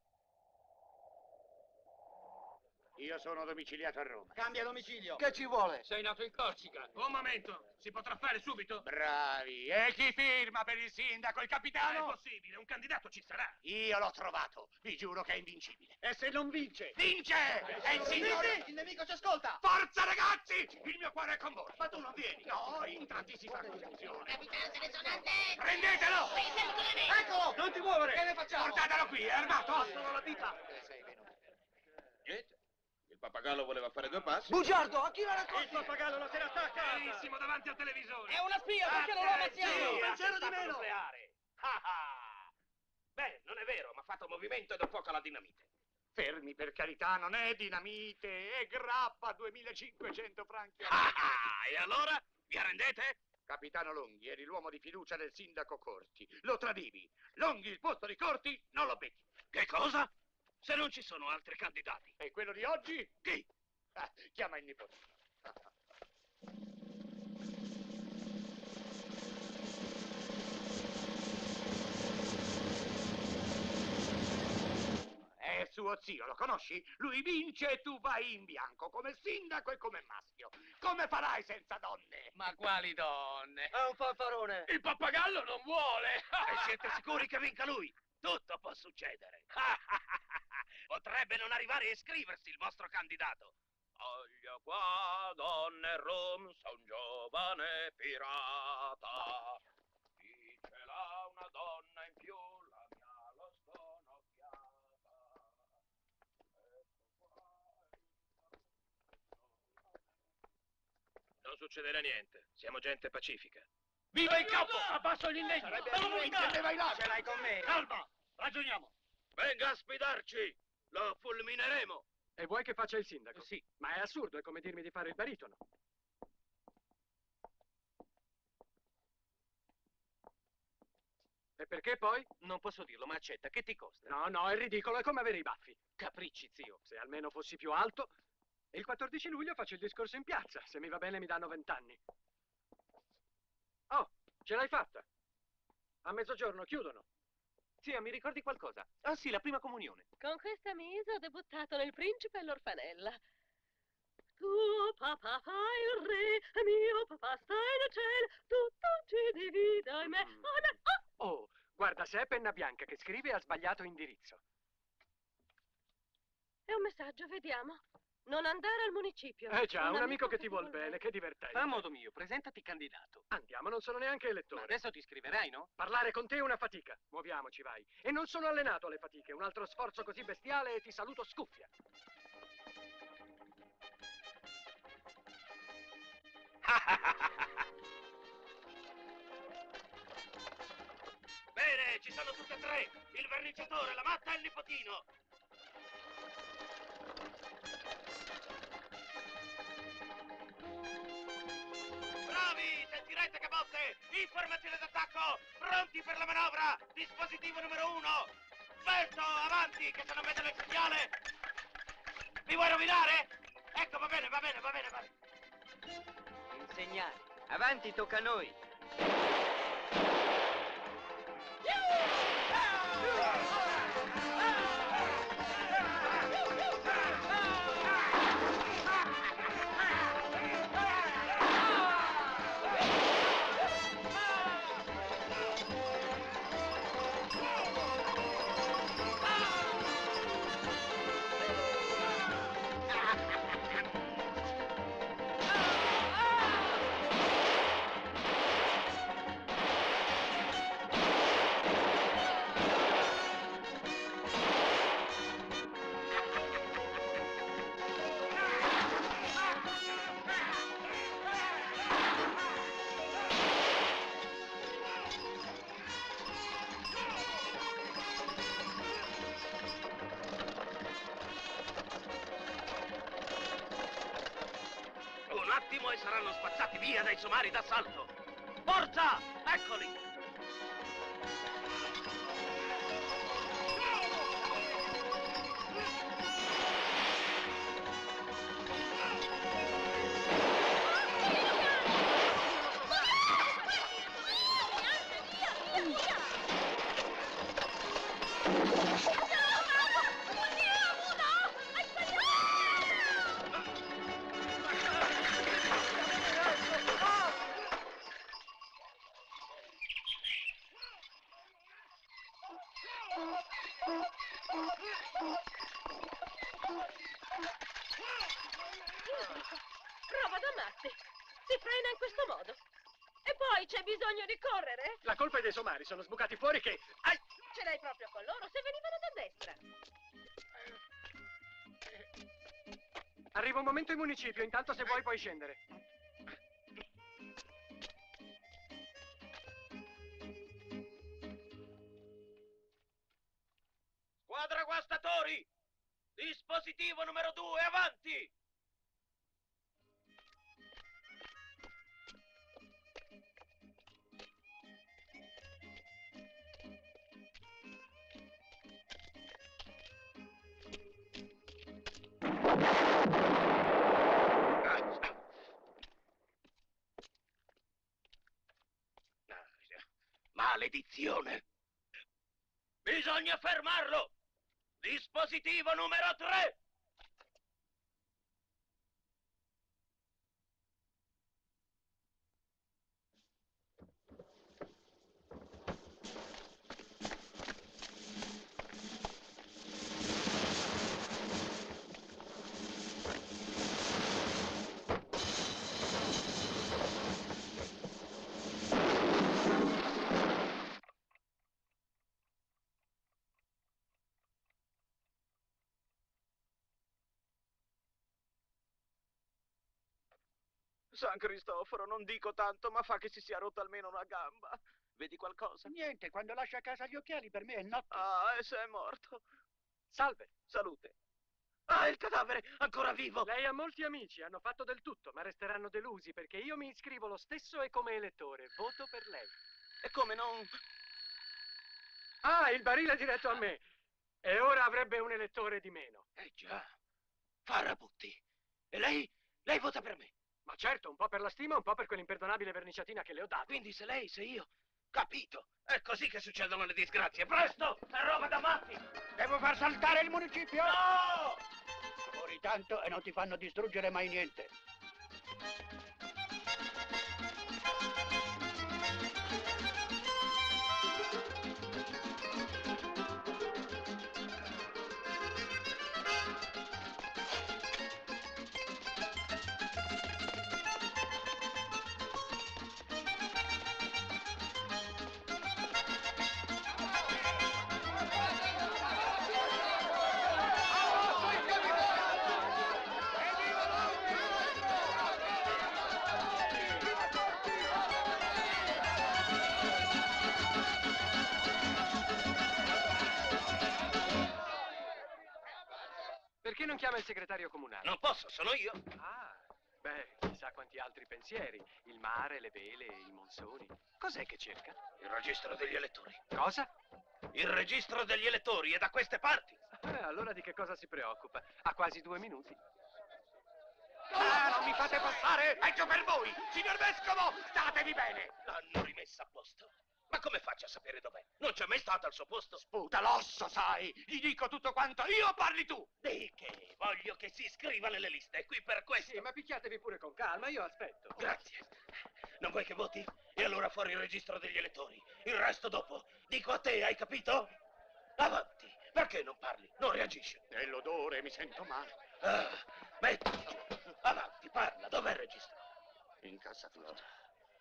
Io sono domiciliato a Roma. Cambia domicilio. Che ci vuole? Sei nato in Corsica. Un momento, si potrà fare subito? Bravi. E chi firma per il sindaco? Il capitano? Non è possibile, un candidato ci sarà. Io l'ho trovato, vi giuro che è invincibile. E se non vince? Vince! È il signore! Il nemico ci ascolta! Forza ragazzi! Il mio cuore è con voi. Ma tu non vieni? No, intanto si fa confusione. Capitano selezionante! Prendetelo! Eccolo! Non ti muovere! Che ne facciamo? Portatelo qui, è armato! Passano la vita! Sei venuto. Niente. Il pappagallo voleva fare due passi. Bugiardo, a chi la racconta? Il pappagallo lo se ne attacca! Benissimo, davanti al televisore! È una spia, perché non lo ammazziamo? Sì, un pensiero di meno! Ah, ah. Beh, non è vero, ma ha fatto movimento ed è fuoco alla dinamite. Fermi, per carità, non è dinamite, è grappa, duemilacinquecento franchi. Ah, ah, e allora? Vi arrendete? Capitano Longhi, eri l'uomo di fiducia del sindaco Corti. Lo tradivi. Longhi, il posto di Corti, non lo becchi. Che cosa? Se non ci sono altri candidati. E quello di oggi? Chi? Ah, chiama il nipote. Ah, ah. È suo zio, lo conosci? Lui vince e tu vai in bianco, come sindaco e come maschio. Come farai senza donne? Ma quali donne? È un fanfarone. Il pappagallo non vuole. E siete sicuri che vinca lui? Tutto può succedere. Potrebbe non arrivare a iscriversi il vostro candidato. Voglio qua, donne rom, son giovane pirata. Chi ce l'ha una donna in più, la mia lo sconocchiata. Non succederà niente, siamo gente pacifica. Viva il capo! Abbasso l'indegno! Sarebbe un'unità! Vai là! Ce l'hai con me! Calma! Ragioniamo! Venga a sfidarci! Lo fulmineremo! E vuoi che faccia il sindaco? Sì, ma è assurdo, è come dirmi di fare il baritono. E perché poi? Non posso dirlo, ma accetta, che ti costa? No, no, è ridicolo, è come avere i baffi. Capricci, zio. Se almeno fossi più alto... Il quattordici luglio faccio il discorso in piazza. Se mi va bene mi danno vent'anni. Oh, ce l'hai fatta. A mezzogiorno chiudono. Zia, mi ricordi qualcosa? Ah sì, la prima comunione. Con questa mise ho debuttato nel Principe e l'Orfanella. Tuo papà fa il re, mio papà sta in cielo, tutto ci divide in me. Oh, oh, guarda, se è penna bianca che scrive ha sbagliato indirizzo. È un messaggio, vediamo. Non andare al municipio. Eh già, un, un amico, amico che, che ti vuol bene, bene, che divertente. A modo mio, presentati candidato. Andiamo, non sono neanche elettore. Ma adesso ti iscriverai, no? Parlare con te è una fatica. Muoviamoci, vai. E non sono allenato alle fatiche. Un altro sforzo così bestiale e ti saluto scuffia. Bene, ci sono tutti e tre. Il verniciatore, la matta e il nipotino. Informazione d'attacco, pronti per la manovra, dispositivo numero uno. Svelto, avanti, che se non vedo il segnale. Mi vuoi rovinare? Ecco, va bene, va bene, va bene, va bene. Insegnare, avanti, tocca a noi. Saranno spazzati via dai somari d'assalto. Forza! Eccoli! balena in questo modo. E poi c'è bisogno di correre? La colpa è dei somari, sono sbucati fuori che... Ai! Ce l'hai proprio con loro, se venivano da destra. Arriva un momento in municipio, intanto se vuoi puoi scendere. Squadra guastatori! Dispositivo numero due, avanti! Maledizione! Bisogna fermarlo! Dispositivo numero tre! San Cristoforo, non dico tanto, ma fa che si sia rotta almeno una gamba. Vedi qualcosa? Niente, quando lascia a casa gli occhiali per me è notte. Ah, e se è morto? Salve, salute. Ah, il cadavere, ancora vivo! Lei ha molti amici, hanno fatto del tutto, ma resteranno delusi perché io mi iscrivo lo stesso e come elettore, voto per lei. E come non... Ah, il barile è diretto a me. E ora avrebbe un elettore di meno. Eh già, farabutti. E lei, lei vota per me. Ma certo, un po' per la stima, un po' per quell'imperdonabile verniciatina che le ho dato. Quindi se lei, se io... Capito! È così che succedono le disgrazie. Presto! È roba da matti! Devo far saltare il municipio! No! Muori tanto e non ti fanno distruggere mai niente. Perché non chiama il segretario comunale? Non posso, sono io. Ah, beh, chissà quanti altri pensieri. Il mare, le vele, i monsoni. Cos'è che cerca? Il registro degli elettori. Cosa? Il registro degli elettori è da queste parti. Ah, allora di che cosa si preoccupa? Ha quasi due minuti. Ah, non mi fate passare! Peggio per voi! Signor Vescovo, statevi bene! L'hanno rimessa a posto. Ma come faccio a sapere dov'è? Non c'è mai stata al suo posto. Sputa l'osso, sai! Gli dico tutto quanto io, parli tu! Di che? Voglio che si iscriva nelle liste, è qui per questo. Sì, ma picchiatevi pure con calma, io aspetto. Grazie. Non vuoi che voti? E allora fuori il registro degli elettori. Il resto dopo. Dico a te, hai capito? Avanti. Perché non parli? Non reagisci. È l'odore, mi sento male. Ah, mettiti giù. Avanti, parla. Dov'è il registro? In cassa flora.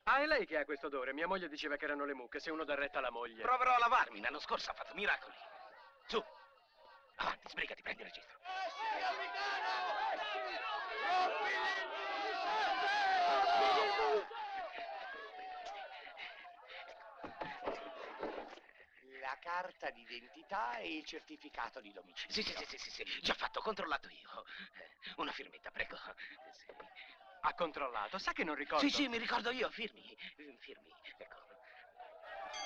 Ah, è lei che ha questo odore. Mia moglie diceva che erano le mucche. Se uno dà retta alla moglie... Proverò a lavarmi. L'anno scorso ha fatto miracoli. Su. Avanti, sbrigati, prendi il registro. Eh sì, capitano! La carta d'identità e il certificato di domicilio. Sì, sì, sì, sì, sì. Già fatto, ho controllato io. Una firmetta, prego. Sì. Ha controllato, sa che non ricordo. Sì, sì, mi ricordo io, firmi, firmi, ecco.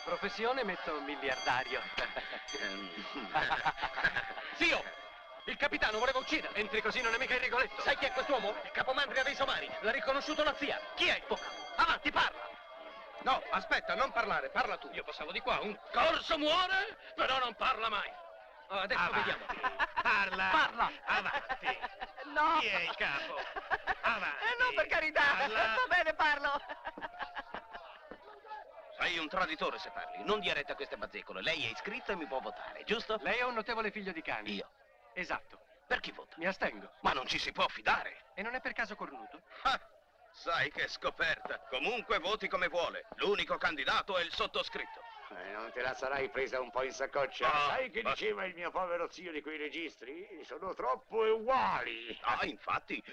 Professione metto un miliardario. Zio, il capitano voleva uccidere. Entri così non è mica il Rigoletto. Sai chi è quest'uomo? Il capomandria dei somari, l'ha riconosciuto la zia. Chi è il poca? Avanti, parla. No, aspetta, non parlare, parla tu. Io passavo di qua, un corso muore, però non parla mai. Oh, adesso avanti. Vediamo. Parla. Parla. Avanti. No. Chi è il capo? Avanti. Eh no, per carità. Parla. Va bene, parlo. Sei un traditore se parli. Non dia retta a queste bazzecole. Lei è iscritto e mi può votare, giusto? Lei è un notevole figlio di cane. Io? Esatto. Per chi vota? Mi astengo. Ma non ci si può fidare. E non è per caso cornuto? Ah. Sai che scoperta. Comunque voti come vuole. L'unico candidato è il sottoscritto. Eh, non te la sarai presa un po' in saccoccia? No, sai che ma... diceva il mio povero zio di quei registri? Sono troppo uguali. Ah, infatti.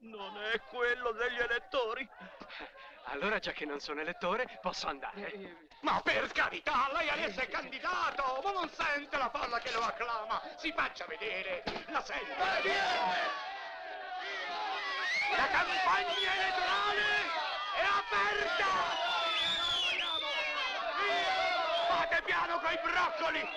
Non è quello degli elettori. Allora, già che non sono elettore, posso andare. Eh, eh, ma per carità, lei adesso è candidato! Ma non sente la folla che lo acclama! Si faccia vedere! La sente! La campagna elettorale è aperta! Fate piano coi broccoli!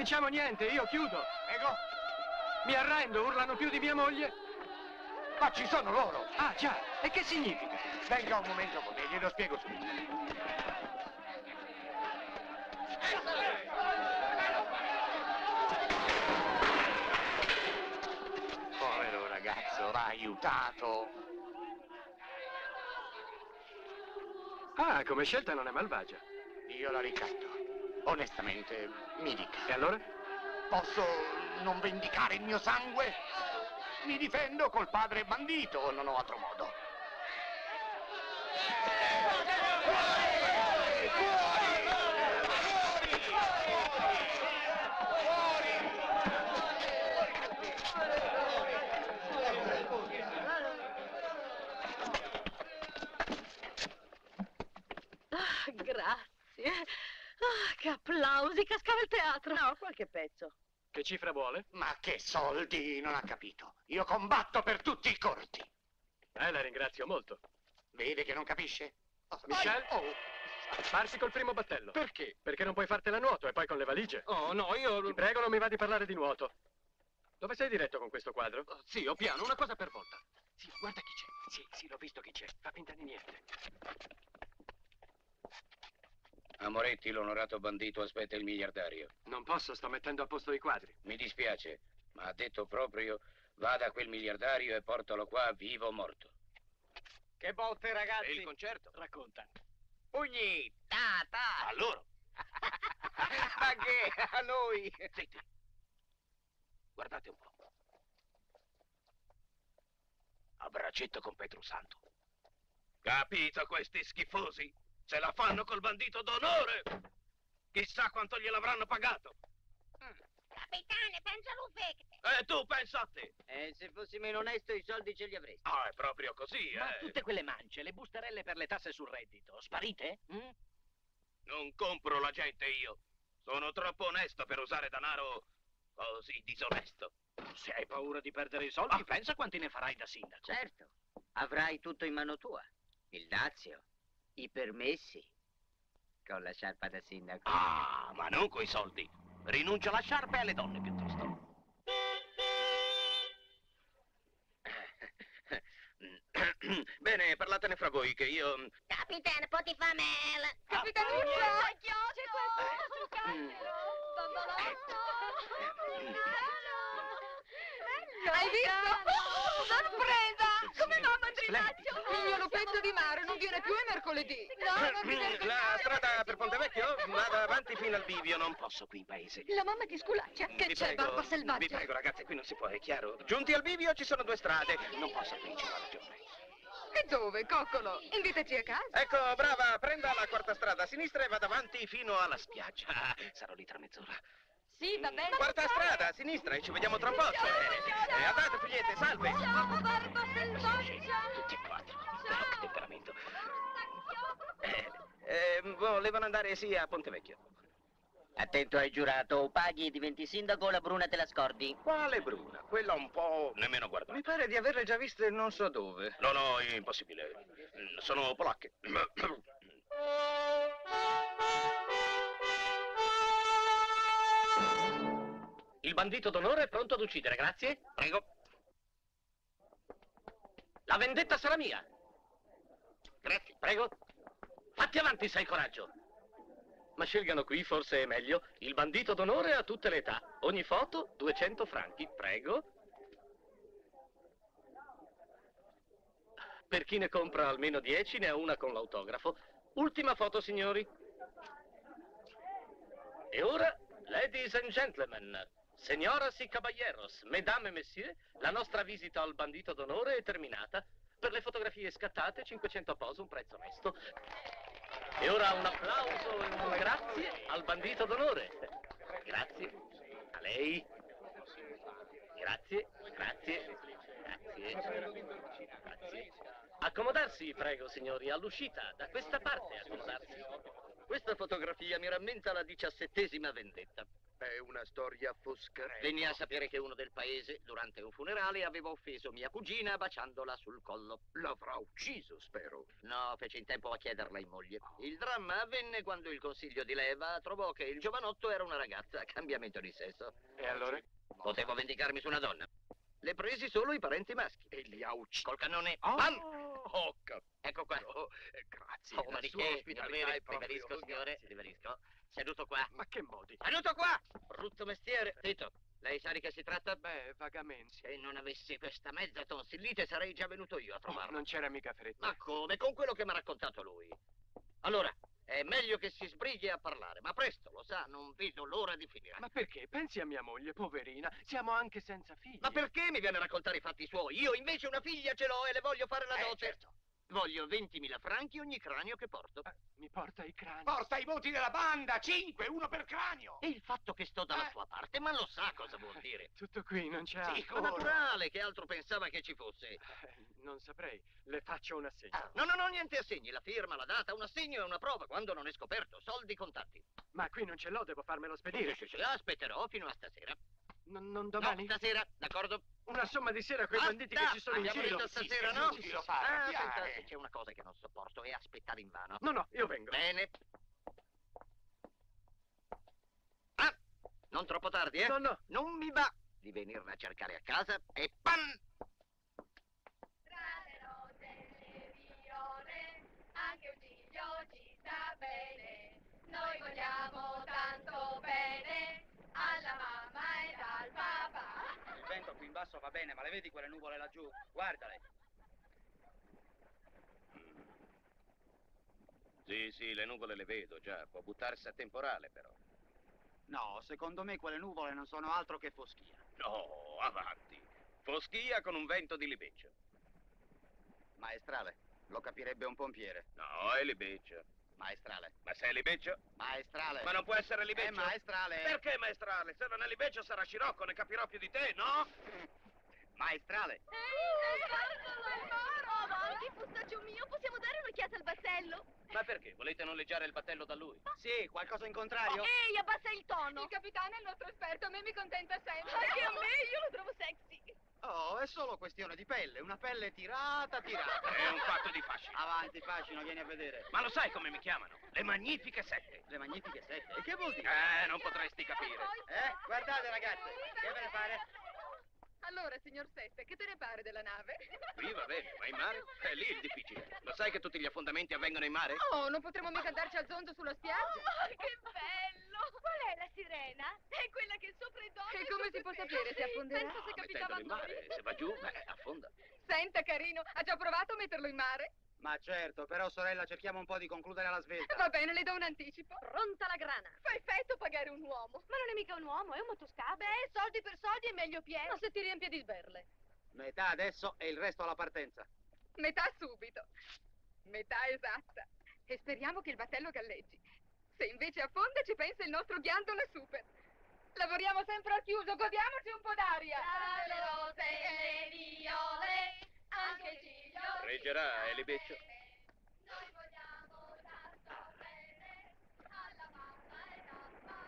Diciamo niente, io chiudo. Ego? Mi arrendo, urlano più di mia moglie. Ma ci sono loro. Ah, già. E che significa? Venga un momento con me, glielo spiego subito. Povero ragazzo, va aiutato. Ah, come scelta non è malvagia. Io la ricatto. Onestamente, mi dica. E allora? Posso non vendicare il mio sangue? Mi difendo col padre bandito, non ho altro modo. Ah, grazie. Ah, che applausi, cascava il teatro. No, qualche pezzo. Che cifra vuole? Ma che soldi, non ha capito. Io combatto per tutti i corti. Eh, la ringrazio molto. Vede che non capisce? Oh, Michelle, oh. Parti col primo battello. Perché? Perché non puoi fartela a nuoto e poi con le valigie. Oh, no, io... Ti prego, non mi va di parlare di nuoto. Dove sei diretto con questo quadro? Oh, sì, ho piano, una cosa per volta. Sì, guarda chi c'è. Sì, sì, l'ho visto chi c'è. Fa finta di niente. Amoretti, l'onorato bandito, aspetta il miliardario. Non posso, sto mettendo a posto i quadri. Mi dispiace, ma ha detto proprio, va da quel miliardario e portalo qua vivo o morto. Che botte, ragazzi. E il concerto? Racconta. Pugni, ta, ta. A loro. Ma che, a noi. Zitti. Guardate un po'. A braccetto con Petru Santu. Capito questi schifosi? Se la fanno col bandito d'onore! Chissà quanto gliel'avranno pagato! Mm. Capitane, pensa all'Ufec! E tu pensa a te! Eh, se fossi meno onesto i soldi ce li avresti. Ah, è proprio così, ma eh! Ma tutte quelle mance, le bustarelle per le tasse sul reddito, sparite? Mm? Non compro la gente io! Sono troppo onesto per usare denaro così disonesto! Se hai paura di perdere i soldi, ma pensa quanti ne farai da sindaco! Certo, avrai tutto in mano tua, il dazio. I permessi con la sciarpa da sindaco. Ah, ma non coi soldi. Rinuncia alla sciarpa e alle donne piuttosto. Bene, parlatene fra voi che io... Capitano, potifamela. Capitano, c'è quel pezzo, Bambolotto. Hai visto? Sorpresa! Ah, come va, Mandrinaccio? Il mio lupetto di mare non viene più è mercoledì. No, non viene più. La strada per Ponte Vecchio vada avanti fino al bivio. Non posso qui in paese. La mamma ti sculaccia. Che c'è, barba selvaggia? Vi prego, ragazze, qui non si può, è chiaro. Giunti al bivio ci sono due strade. Non posso qui, c'è la ragione. E dove, Coccolo? Invitaci a casa. Ecco, brava, prenda la quarta strada a sinistra e vada avanti fino alla spiaggia. Sarò lì tra mezz'ora. Sì, va bene. Quarta strada a sinistra e ci vediamo tra un po'. E andate, figliette, salve. Ciao, barba selvaggia. Tutti e quattro. Però che temperamento. Eh, eh, volevano andare sì a Ponte Vecchio. Attento hai giurato, o paghi e diventi sindaco o la Bruna te la scordi. Quale Bruna? Quella un po'... Nemmeno guardo. Mi pare di averle già viste non so dove. No, no, è impossibile. Sono polacche. Il bandito d'onore è pronto ad uccidere, grazie. Prego. La vendetta sarà mia. Grazie. Prego. Fatti avanti se hai coraggio. Ma scelgano qui, forse è meglio. Il bandito d'onore a tutte le età. Ogni foto, duecento franchi. Prego. Per chi ne compra almeno dieci, ne ha una con l'autografo. Ultima foto, signori. E ora, ladies and gentlemen, signoras e caballeros, mesdames et messieurs, la nostra visita al bandito d'onore è terminata. Per le fotografie scattate, cinquecento a poso, un prezzo onesto. E ora un applauso e un grazie al bandito d'onore. Grazie a lei. Grazie, grazie, grazie, grazie. Accomodarsi, prego, signori, all'uscita, da questa parte, accomodarsi. Questa fotografia mi rammenta la diciassettesima vendetta. È una storia foscherella. Venni a sapere che uno del paese, durante un funerale, aveva offeso mia cugina baciandola sul collo. L'avrà ucciso, spero. No, fece in tempo a chiederla in moglie. Il dramma avvenne quando il consiglio di leva trovò che il giovanotto era una ragazza, cambiamento di sesso. E allora? Potevo vendicarmi su una donna. Le presi solo i parenti maschi. E li ha uccisi. Col cannone. Oh. Bam! Oh, ecco qua. Oh, grazie. Oh, ma di che? Riverisco, signore. Riverisco. Seduto qua. Ma che modi? Seduto qua! Brutto mestiere. Tito, lei sa di che si tratta? Beh, vagamente. Se non avessi questa mezza tonsillite sarei già venuto io a trovarlo. Non c'era mica fretta. Ma come? Con quello che mi ha raccontato lui. Allora, è meglio che si sbrighi a parlare. Ma presto, lo sa, non vedo l'ora di finire. Ma perché? Pensi a mia moglie, poverina. Siamo anche senza figli. Ma perché mi viene a raccontare i fatti suoi? Io invece una figlia ce l'ho e le voglio fare la eh, dote. Certo. Voglio ventimila franchi ogni cranio che porto. Eh, mi porta i crani. Porta i voti della banda, cinque, uno per cranio. E il fatto che sto dalla eh. sua parte, ma lo sa cosa vuol dire. Tutto qui, non c'è altro. Sì, ma naturale, che altro pensava che ci fosse. Eh, non saprei, le faccio un assegno. Ah, no, no, no, niente assegni, la firma, la data, un assegno è una prova, quando non è scoperto, soldi contanti. Ma qui non ce l'ho, devo farmelo spedire. Sì, sì, sì, aspetterò fino a stasera. Non, non domani? No, stasera, d'accordo? Una somma di sera con i banditi che ci sono in giro. Abbiamo stasera, no? Ci so fare. Ah, pensate, c'è una cosa che non sopporto, è aspettare in vano. No, no, io vengo. Bene. Ah, non troppo tardi, eh? No, no. Non mi va di venirne a cercare a casa e pam! Tra le rose e le viole, anche un giglio ci sta bene. Noi vogliamo tanto bene alla mamma e al papà. Il vento qui in basso va bene, ma le vedi quelle nuvole laggiù? Guardale. Mm. Sì, sì, le nuvole le vedo già. Può buttarsi a temporale, però. No, secondo me quelle nuvole non sono altro che foschia. No, avanti. Foschia con un vento di libeccio. Maestrale, lo capirebbe un pompiere. No, è libeccio. Maestrale. Ma sei libeccio? Maestrale. Ma non può essere libeccio? È maestrale. Perché maestrale? Se non è libeccio sarà scirocco, ne capirò più di te, no? Maestrale. Ehi, oh, avanti, pustaccio mio, possiamo dare un'occhiata al battello? Ma perché? Volete noleggiare il battello da lui? Sì, qualcosa in contrario? Oh, ehi, abbassa il tono. Il capitano è il nostro esperto, a me mi contenta sempre. Anche a me, io lo trovo sexy. Oh, è solo questione di pelle, una pelle tirata, tirata. È un fatto di fascino. Avanti, fascino, vieni a vedere. Ma lo sai come mi chiamano? Le Magnifiche Sette. Le Magnifiche Sette? E che vuol dire? Eh, non potresti capire. Eh, guardate ragazze, che ve ne pare? Allora, signor Sette, che te ne pare della nave? Qui va bene, ma in mare? È lì il difficile. Lo sai che tutti gli affondamenti avvengono in mare? Oh, non potremo mica andarci al zonzo sulla spiaggia? Oh, che bello! Qual è la sirena? È quella che sopra i doni. E come si può sapere se affonderà? Penso se capitava a noi. Se va giù, beh, affonda. Senta, carino, ha già provato a metterlo in mare? Ma certo, però sorella, cerchiamo un po' di concludere alla svelta. Va bene, le do un anticipo. Pronta la grana. Fa effetto pagare un uomo. Ma non è mica un uomo, è un motoscafo. Beh, soldi per soldi è meglio pieno. Ma se ti riempie di sberle. Metà adesso e il resto alla partenza. Metà subito. Metà esatta. E speriamo che il battello galleggi. Se invece affonda ci pensa il nostro ghiandola super. Lavoriamo sempre al chiuso, godiamoci un po' d'aria. Dalle rose e le viole. Anche Giglio reggerà, eh, Libeccio. Noi vogliamo tanto bene alla mamma e al papà.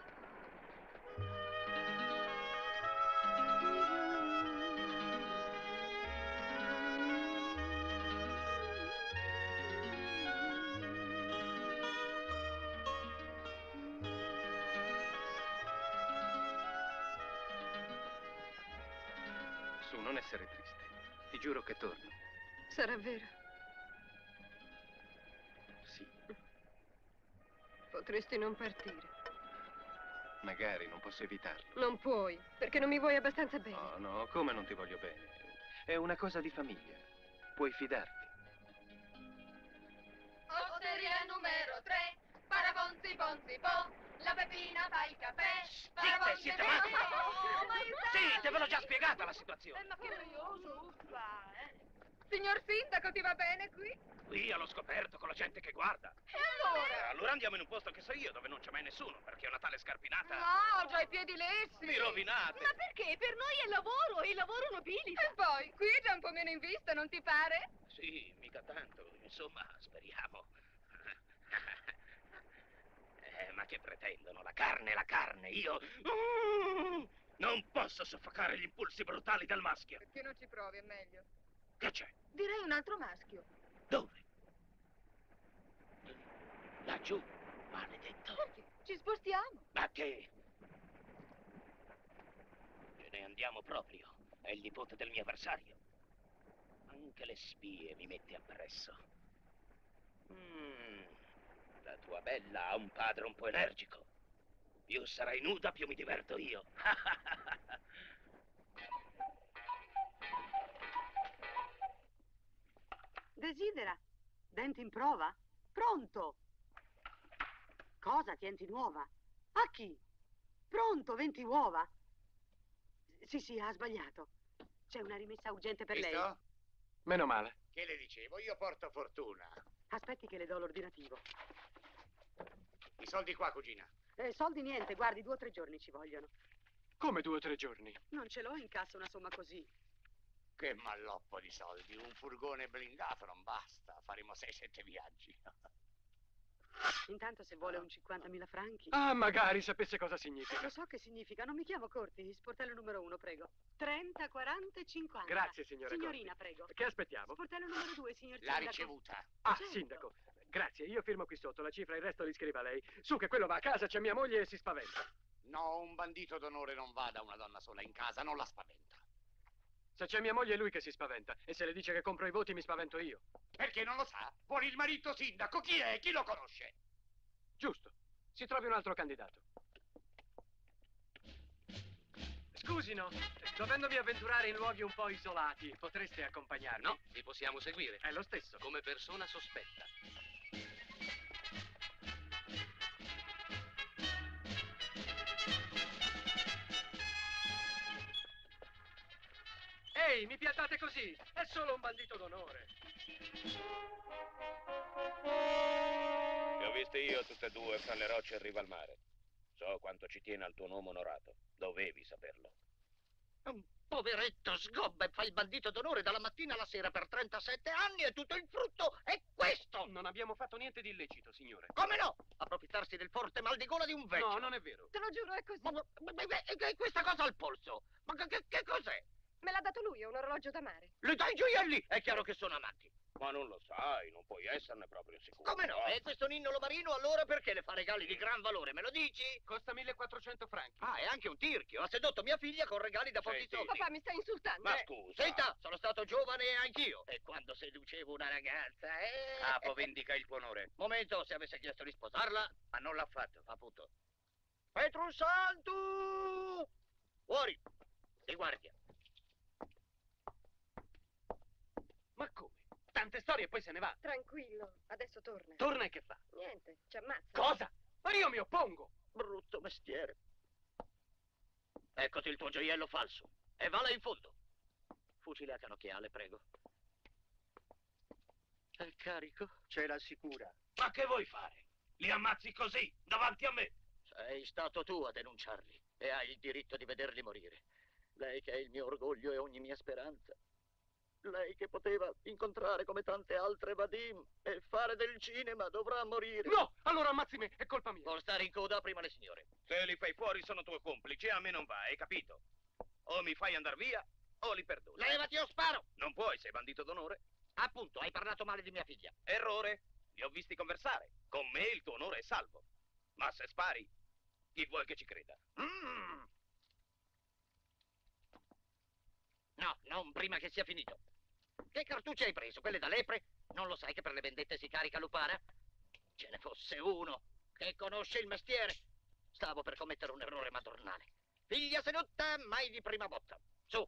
Su, non essere triste. Ti giuro che torno. Sarà vero? Sì. Potresti non partire. Magari, non posso evitarlo. Non puoi, perché non mi vuoi abbastanza bene. No, no, come non ti voglio bene? È una cosa di famiglia. Puoi fidarti. Osteria numero tre, parabonzi bonzi bon, la Pepina fa il caffè. Zitte, siete matti? Sì, te ve l'ho già spiegata la situazione. Eh, ma che noioso, uffa, eh. Signor Sindaco, ti va bene qui? Qui, allo scoperto, con la gente che guarda. E allora? Eh, allora andiamo in un posto che so io, dove non c'è mai nessuno, perché è una tale scarpinata. No, ho già i piedi lessi. Mi rovinate. Ma perché? Per noi è lavoro, il lavoro nobilita. E poi, qui è già un po' meno in vista, non ti pare? Sì, mica tanto, insomma, speriamo. Eh, ma che pretendono? La carne, la carne, io... Mm, non posso soffocare gli impulsi brutali del maschio. Perché non ci provi, è meglio. Che c'è? Direi un altro maschio. Dove? Laggiù, maledetto. Perché? Ci spostiamo. Ma che? Ce ne andiamo proprio. È il nipote del mio avversario. Anche le spie mi mette appresso. Mmm... La tua bella ha un padre un po' energico. Più sarai nuda, più mi diverto io. Desidera. Denti in prova? Pronto. Cosa, tienti nuova? A chi? Pronto, venti uova. Sì, sì, ha sbagliato. C'è una rimessa urgente per Visto? lei. Meno male. Che le dicevo? Io porto fortuna. Aspetti che le do l'ordinativo. I soldi qua, cugina. Eh, soldi niente, guardi, due o tre giorni ci vogliono. Come due o tre giorni? Non ce l'ho in cassa una somma così. Che malloppo di soldi, un furgone blindato non basta, faremo sei sette viaggi. Intanto se vuole un cinquantamila franchi... Ah, magari sapesse cosa significa. Eh, lo so che significa, non mi chiamo Corti, sportello numero uno, prego. trenta, quaranta e cinquanta. Grazie, signora Signorina, Corti. Prego. Che aspettiamo? Sportello numero due, signor Sindaco. L'ha ricevuta. Ah, certo. Sindaco, grazie, io firmo qui sotto la cifra, il resto li scriva lei. Su, che quello va a casa, c'è mia moglie e si spaventa. No, un bandito d'onore non va da una donna sola in casa, non la spaventa. Se c'è mia moglie è lui che si spaventa, e se le dice che compro i voti mi spavento io. Perché non lo sa? Vuole il marito sindaco, chi è? Chi lo conosce? Giusto, si trovi un altro candidato. Scusino, dovendovi avventurare in luoghi un po' isolati, potreste accompagnarmi? No, vi possiamo seguire. È lo stesso. Come persona sospetta. Ehi, mi piattate così, è solo un bandito d'onore. Li ho visti io tutte e due fra le rocce in riva al mare. So quanto ci tiene al tuo nome onorato, dovevi saperlo. Un poveretto sgobba e fa il bandito d'onore dalla mattina alla sera per trentasette anni e tutto il frutto è questo! Non abbiamo fatto niente di illecito, signore. Come no? Approfittarsi del forte mal di gola di un vecchio. No, non è vero. Te lo giuro, è così. Ma, ma, ma, ma, ma questa cosa al polso? Ma che, che cos'è? Me l'ha dato lui, è un orologio da mare. Le dai gioielli? È chiaro che sono amanti. Ma non lo sai, non puoi esserne proprio sicuro. Come no? E questo ninnolo marino allora perché le fa regali di gran valore, me lo dici? Costa millequattrocento franchi. Ah, è anche un tirchio, ha sedotto mia figlia con regali da pochi soldi. Papà, mi sta insultando. Ma scusa. Senta, sono stato giovane anch'io. E quando seducevo una ragazza, eh... Capo, vendica il tuo onore. Momento, se avesse chiesto di sposarla, ma non l'ha fatto, appunto. Petru Santu! Fuori, di guardia. fuori e poi se ne va. Tranquillo, adesso torna. Torna e che fa? Niente, ci ammazza. Cosa? Ma io mi oppongo. Brutto mestiere. Eccoti il tuo gioiello falso. E vala in fondo. Fucile a canocchiale, prego. Al carico? Ce la sicura. Ma che vuoi fare? Li ammazzi così, davanti a me? Sei stato tu a denunciarli e hai il diritto di vederli morire. Lei che è il mio orgoglio e ogni mia speranza. Lei che poteva incontrare come tante altre Vadim e fare del cinema dovrà morire. No, allora ammazzi me, è colpa mia. Vuol stare in coda prima le signore. Se li fai fuori sono tuo complice, a me non va, hai capito? O mi fai andare via o li perdono. Levati o sparo! Non puoi, sei bandito d'onore. Appunto, hai parlato male di mia figlia. Errore, li ho visti conversare. Con me il tuo onore è salvo. Ma se spari, chi vuoi che ci creda? Mm. No, non prima che sia finito. Che cartucce hai preso? Quelle da lepre? Non lo sai che per le vendette si carica Lupara? Ce ne fosse uno che conosce il mestiere. Stavo per commettere un errore madornale. Figlia seduta, mai di prima botta. Su,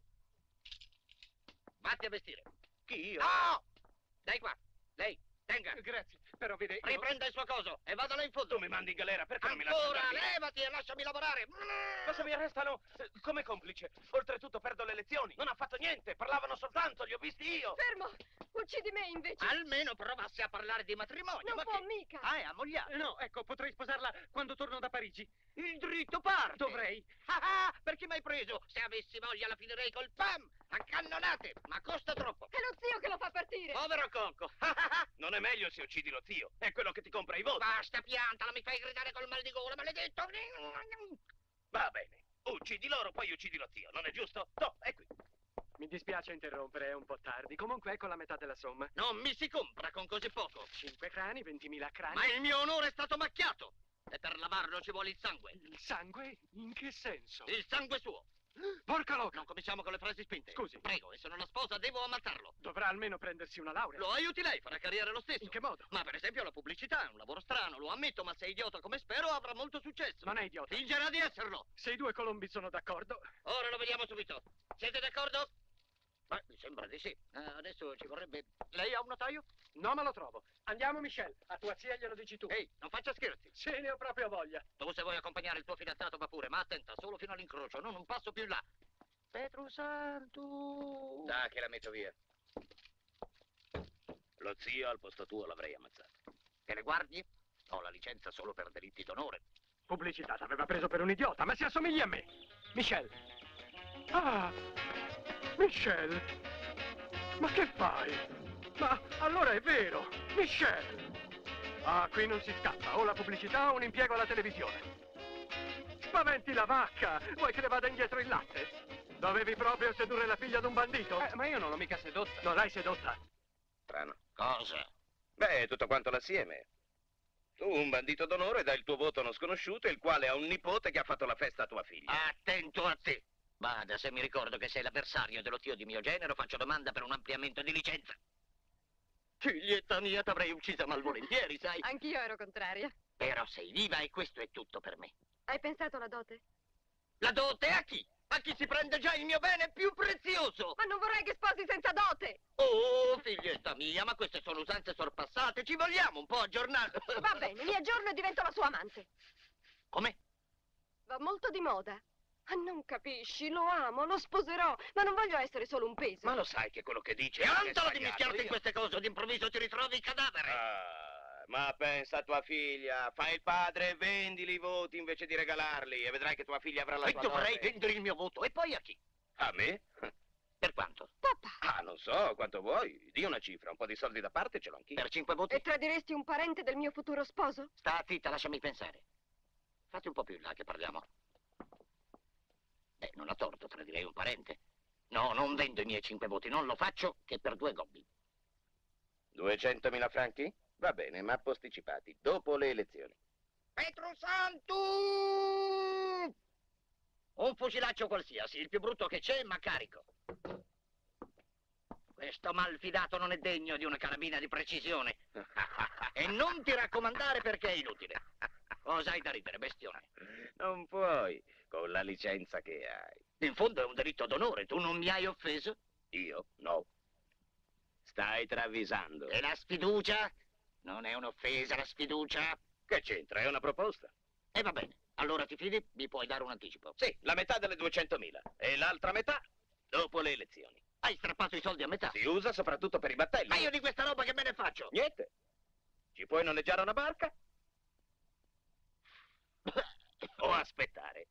vatti a vestire. Chi io? No! Dai qua, lei, tenga. Grazie, però vede... Io... Riprenda il suo coso e vada là in fondo. Tu mi mandi in galera, perché ancora non mi lasci andare? Levati e lasciami lavorare. Ma se mi arrestano come complice, oltretutto perdo le elezioni. Non ha fatto niente, parlavano soltanto, li ho visti io. Fermo, uccidi me invece. Almeno provasse a parlare di matrimonio. Non ma può che... mica. Ah, è ammogliata. No, ecco, potrei sposarla quando torno da Parigi. Il dritto parte. Dovrei. Ah, ah, perché m'hai preso? Se avessi voglia la finirei col pam. A cannonate, ma costa troppo. È lo zio che lo fa partire. Povero cocco. Non è meglio se uccidi lo zio. È quello che ti compra i voti. Basta, piantala, mi fai gridare col mal di gola, maledetto. Va bene. Uccidi loro, poi uccidi lo zio, non è giusto? No, è qui. Mi dispiace interrompere, è un po' tardi. Comunque è con la metà della somma. Non mi si compra con così poco. Cinque crani, ventimila crani. Ma il mio onore è stato macchiato. E per lavarlo ci vuole il sangue. Il sangue? In che senso? Il sangue suo. Porca loca! Non cominciamo con le frasi spinte. Scusi. Prego, e sono la sposa, devo ammazzarlo. Dovrà almeno prendersi una laurea. Lo aiuti lei, farà carriera lo stesso. In che modo? Ma per esempio la pubblicità è un lavoro strano, lo ammetto, ma se è idiota come spero avrà molto successo. Non è idiota. Fingerà di esserlo. Se i due colombi sono d'accordo... Ora lo vediamo subito. Siete d'accordo? Beh, mi sembra di sì. Eh, adesso ci vorrebbe... Lei ha un notaio? No, ma lo trovo. Andiamo, Michelle. A tua zia glielo dici tu. Ehi, non faccia scherzi. Se ne ho proprio voglia. Tu se vuoi accompagnare il tuo fidanzato va pure, ma attenta, solo fino all'incrocio, non un passo più in là. Petru Santu. Dai, che la metto via. Lo zio al posto tuo l'avrei ammazzato. Te ne guardi? Ho la licenza solo per delitti d'onore. Pubblicità, t'aveva preso per un idiota, ma si assomigli a me. Michelle. Ah... Michelle, ma che fai? Ma allora è vero, Michelle. Ah, qui non si scappa, o la pubblicità o un impiego alla televisione. Spaventi la vacca, vuoi che le vada indietro il latte? Dovevi proprio sedurre la figlia d'un bandito? Eh, ma io non l'ho mica sedotta. Non l'hai sedotta? Strano. Cosa? Beh, tutto quanto l'assieme. Tu, un bandito d'onore, dai il tuo voto a uno sconosciuto, il quale ha un nipote che ha fatto la festa a tua figlia. Attento a te. Bada, se mi ricordo che sei l'avversario dello zio di mio genero, faccio domanda per un ampliamento di licenza. Figlietta mia, t'avrei uccisa malvolentieri, sai? Anch'io ero contraria. Però sei viva e questo è tutto per me. Hai pensato alla dote? La dote a chi? A chi si prende già il mio bene più prezioso? Ma non vorrei che sposi senza dote! Oh, figlietta mia, ma queste sono usanze sorpassate, ci vogliamo un po' aggiornare. Va bene, mi aggiorno e divento la sua amante. Come? Va molto di moda. Ah, non capisci, lo amo, lo sposerò, ma non voglio essere solo un peso. Ma lo sai che quello che dice... E antalo di mischiarti in queste cose, d'improvviso ti ritrovi il cadavere. Ah, ma pensa a tua figlia, fai il padre e vendili i voti invece di regalarli e vedrai che tua figlia avrà la sua dote. E dovrei vendere il mio voto, e poi a chi? A me? Per quanto? Papà. Ah, non so, quanto vuoi, di una cifra, un po' di soldi da parte ce l'ho anch'io. Per cinque voti? E tradiresti un parente del mio futuro sposo? Sta zitta, lasciami pensare. Fatti un po' più in là che parliamo. Eh, non ha torto, tradirei un parente. No, non vendo i miei cinque voti, non lo faccio che per due gobbi. duecentomila franchi? Va bene, ma posticipati, dopo le elezioni. Petru Santu! Un fucilaccio qualsiasi, il più brutto che c'è, ma carico. Questo malfidato non è degno di una carabina di precisione. E non ti raccomandare perché è inutile. Cosa hai da ridere, bestione? Non puoi, con la licenza che hai. In fondo è un diritto d'onore, tu non mi hai offeso? Io? No. Stai travisando. E la sfiducia? Non è un'offesa la sfiducia? Che c'entra? È una proposta. E va bene. Allora ti fidi? Mi puoi dare un anticipo? Sì, la metà delle duecentomila e l'altra metà dopo le elezioni. Hai strappato i soldi a metà. Si usa soprattutto per i battelli. Ma io di questa roba che me ne faccio? Niente. Ci puoi noleggiare una barca? O aspettare.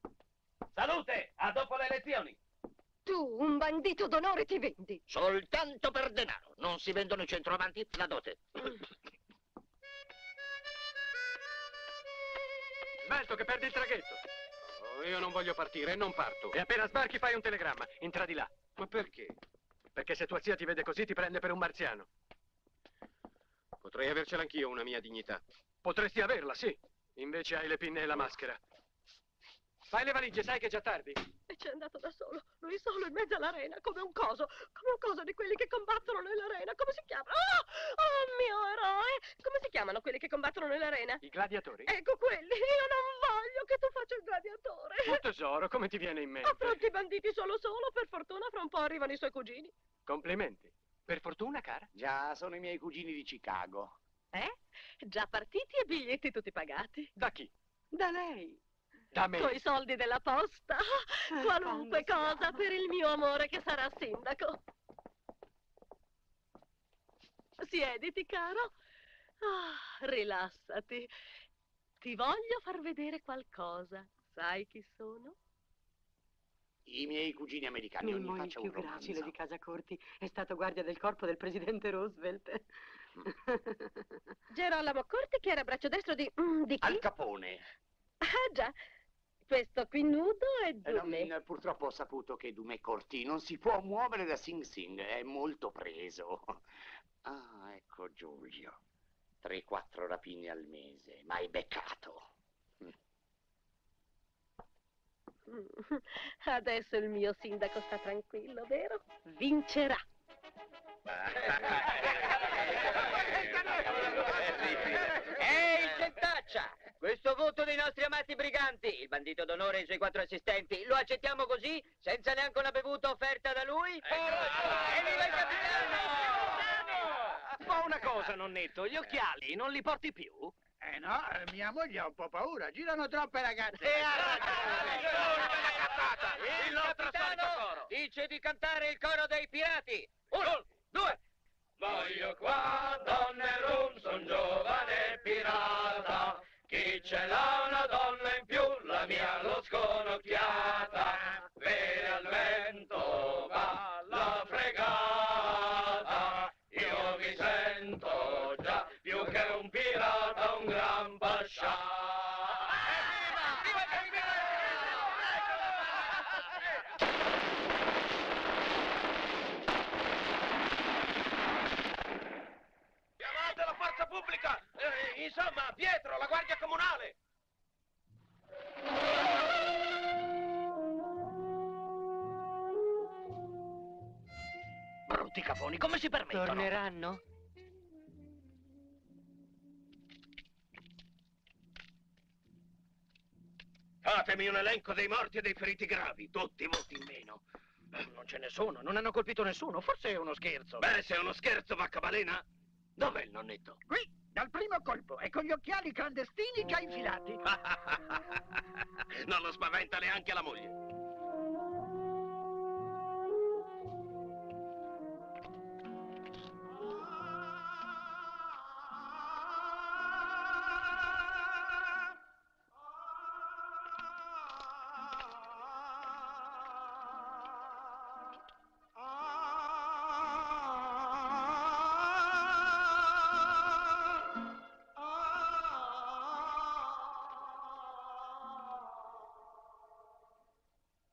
Salute! A dopo le elezioni! Tu, un bandito d'onore, ti vendi. Soltanto per denaro. Non si vendono i centravanti, la dote. Smalto che perdi il traghetto. Oh, io non voglio partire e non parto. E appena sbarchi fai un telegramma. Entra di là. Ma perché? Perché se tua zia ti vede così ti prende per un marziano. Potrei avercela anch'io una mia dignità. Potresti averla, sì. Invece hai le pinne e la maschera. Fai le valigie, sai che è già tardi. E c'è andato da solo, lui solo in mezzo all'arena, come un coso, come un coso di quelli che combattono nell'arena. Come si chiama? Oh, oh mio eroe! Come si chiamano quelli che combattono nell'arena? I gladiatori? Ecco quelli, io non voglio che tu faccia il gladiatore. Ma tesoro, come ti viene in mente? Affronti i banditi solo solo, per fortuna fra un po' arrivano i suoi cugini. Complimenti. Per fortuna, cara? Già, sono i miei cugini di Chicago. Eh? Già partiti e biglietti tutti pagati. Da chi? Da lei. Da me. Coi soldi della posta. Qualunque cosa per il mio amore che sarà sindaco. Siediti, caro. Ah, rilassati. Ti voglio far vedere qualcosa. Sai chi sono? I miei cugini americani. Il ogni faccia un più romanzo. Gracile di casa Corti è stato guardia del corpo del presidente Roosevelt. Gerolamo Corti, che era braccio destro di... di chi? Al Capone. Ah già, questo qui nudo è Dumé. Eh, non, purtroppo ho saputo che Dumé Corti non si può muovere da Sing Sing, è molto preso. Ah, ecco Giulio. tre quattro rapine al mese, ma hai beccato. Adesso il mio sindaco sta tranquillo, vero? Vincerà. Ehi, gentaccia! Questo voto dei nostri amati briganti, il bandito d'onore e i suoi quattro assistenti, lo accettiamo così, senza neanche una bevuta offerta da lui? Evviva il capitano! Ma una cosa, nonnetto, gli occhiali non li porti più? Eh no, mia moglie ha un po' paura, girano troppe ragazze. E allora, il capitano dice di cantare il coro dei pirati. Uno, due. Voglio qua, donne rum, son giovane pirata. Chi ce l'ha una donna in più, la mia l'ho sconocchiata. Ve al vento va la fregata. Io mi sento già più che un pirata, un gran pascià. Pubblica, eh, insomma, Pietro, la guardia comunale. Brutti cafoni, come si permettono? Torneranno? Fatemi un elenco dei morti e dei feriti gravi, tutti voti in meno. Non ce ne sono, non hanno colpito nessuno, forse è uno scherzo. Beh, se è uno scherzo, vacca balena. Dov'è il nonnetto? Qui, dal primo colpo, e con gli occhiali clandestini che ha infilati. Non lo spaventa neanche la moglie.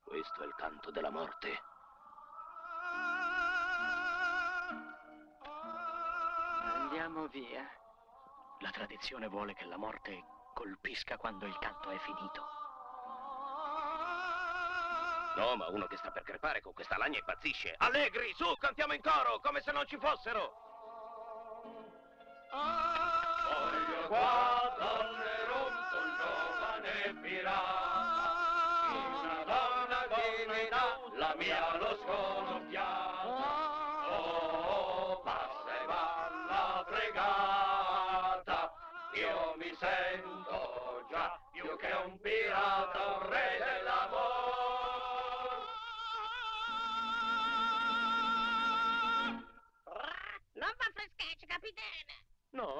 Questo è il canto della morte. Andiamo via. La tradizione vuole che la morte colpisca quando il canto è finito. No, ma uno che sta per crepare con questa lagna impazzisce. Allegri, su, cantiamo in coro, come se non ci fossero. Voglio qua, donne rum, son giovane pirata. La mia lo sconocchiata, oh, oh, passa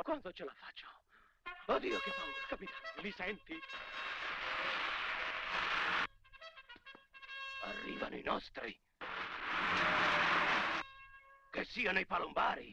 farò quando ce la faccio. Oddio, che paura, capitano. Mi senti? Arrivano i nostri. Che siano i palombari.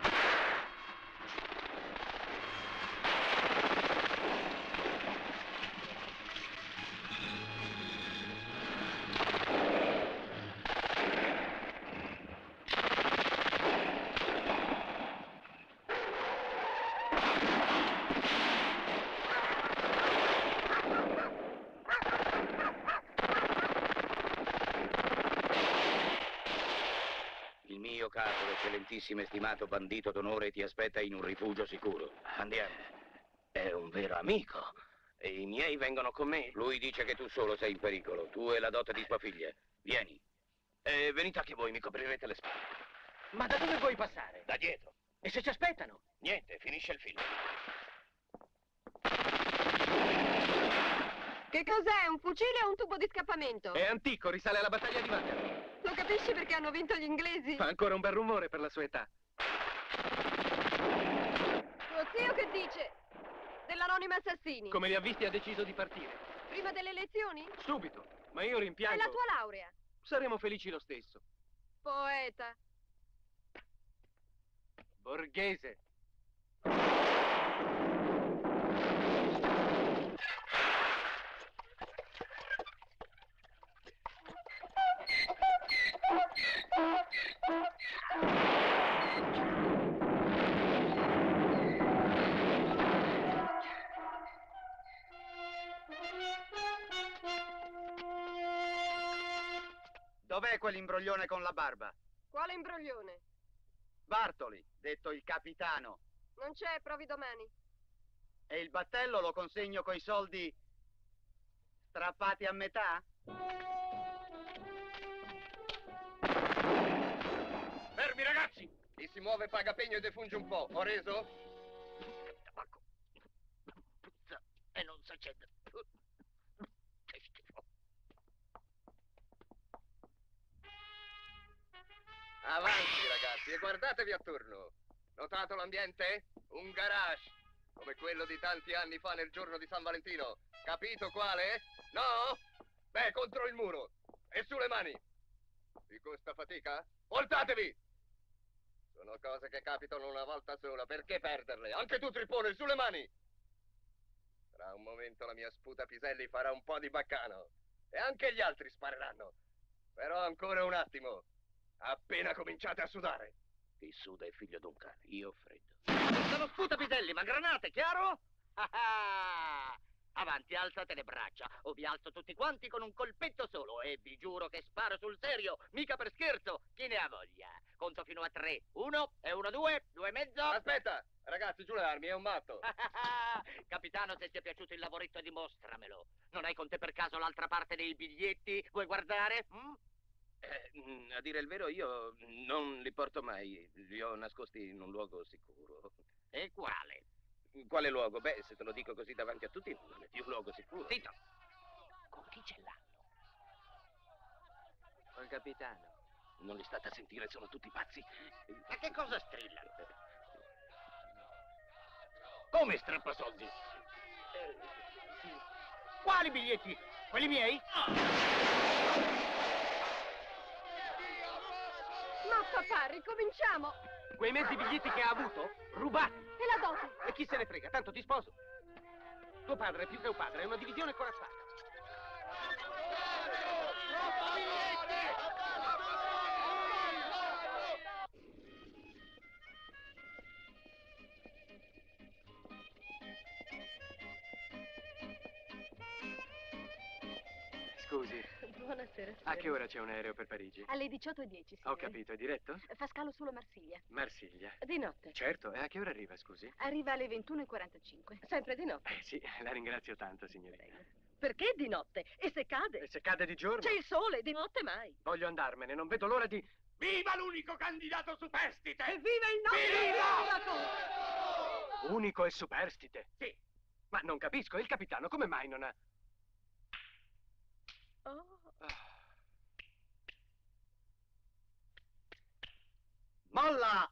Eccellentissimo estimato bandito d'onore ti aspetta in un rifugio sicuro. Andiamo. È un vero amico. E i miei vengono con me. Lui dice che tu solo sei in pericolo. Tu e la dote di tua figlia. Vieni. E venite anche voi, mi coprirete le spalle. Ma da dove vuoi passare? Da dietro. E se ci aspettano? Niente, finisce il film. Che cos'è? Un fucile o un tubo di scappamento? È antico, risale alla battaglia di Waterloo. Lo capisci perché hanno vinto gli inglesi? Fa ancora un bel rumore per la sua età. Tuo zio che dice? Dell'anonima assassini. Come li ha visti ha deciso di partire. Prima delle elezioni? Subito, ma io rimpiango... È la tua laurea. Saremo felici lo stesso. Poeta. Borghese. Dov'è quell'imbroglione con la barba? Quale imbroglione? Bartoli, detto il capitano. Non c'è, provi domani. E il battello lo consegno coi soldi strappati a metà? Fermi ragazzi! Chi si muove paga pegno e defunge un po', ho reso? Tabacco. Puzza e non s'accende. Avanti ragazzi e guardatevi attorno. Notato l'ambiente? Un garage, come quello di tanti anni fa nel giorno di San Valentino. Capito quale? No? Beh, contro il muro. E sulle mani. Vi costa fatica? Voltatevi! Sono cose che capitano una volta sola, perché perderle? Anche tu Trippone, sulle mani! Tra un momento la mia sputa Piselli farà un po' di baccano. E anche gli altri spareranno. Però ancora un attimo. Appena cominciate a sudare. Chi suda è figlio d'un cane, io ho freddo. Sono sputa Piselli, ma granate, chiaro? Ah ah! Avanti, alzate le braccia, o vi alzo tutti quanti con un colpetto solo. E vi giuro che sparo sul serio, mica per scherzo, chi ne ha voglia. Conto fino a tre, uno, e uno, due, due e mezzo. Aspetta, ragazzi, giù le armi, è un matto. Capitano, se ti è piaciuto il lavoretto dimostramelo. Non hai con te per caso l'altra parte dei biglietti? Vuoi guardare? Hm? Eh, a dire il vero io non li porto mai, li ho nascosti in un luogo sicuro. E quale? Quale luogo? Beh, se te lo dico così davanti a tutti, non è più un luogo sicuro. Zitto! Con chi ce l'hanno? Col capitano. Non li state a sentire, sono tutti pazzi. Ma che cosa strillano? Come strappasoldi? Eh, sì. Quali biglietti? Quelli miei? Oh. Ma papà, ricominciamo! Quei mezzi biglietti che ha avuto, rubati! E la dote? E chi se ne frega, tanto ti sposo! Tuo padre è più che un padre, è una divisione corazzata! Scusi. Buonasera. A che ora c'è un aereo per Parigi? Alle diciotto e dieci, signore. Ho capito, è diretto? Fa scalo solo Marsiglia. Marsiglia? Di notte. Certo, e a che ora arriva, scusi? Arriva alle ventuno e quarantacinque. Sempre di notte? Eh sì, la ringrazio tanto, signorina. Prego. Perché di notte? E se cade? E se cade di giorno? C'è il sole, di notte mai. Voglio andarmene, non vedo l'ora di... Viva l'unico candidato superstite! E viva il nostro... Viva! Unico e superstite? Sì. Ma non capisco, il capitano come mai non ha... Oh. Molla!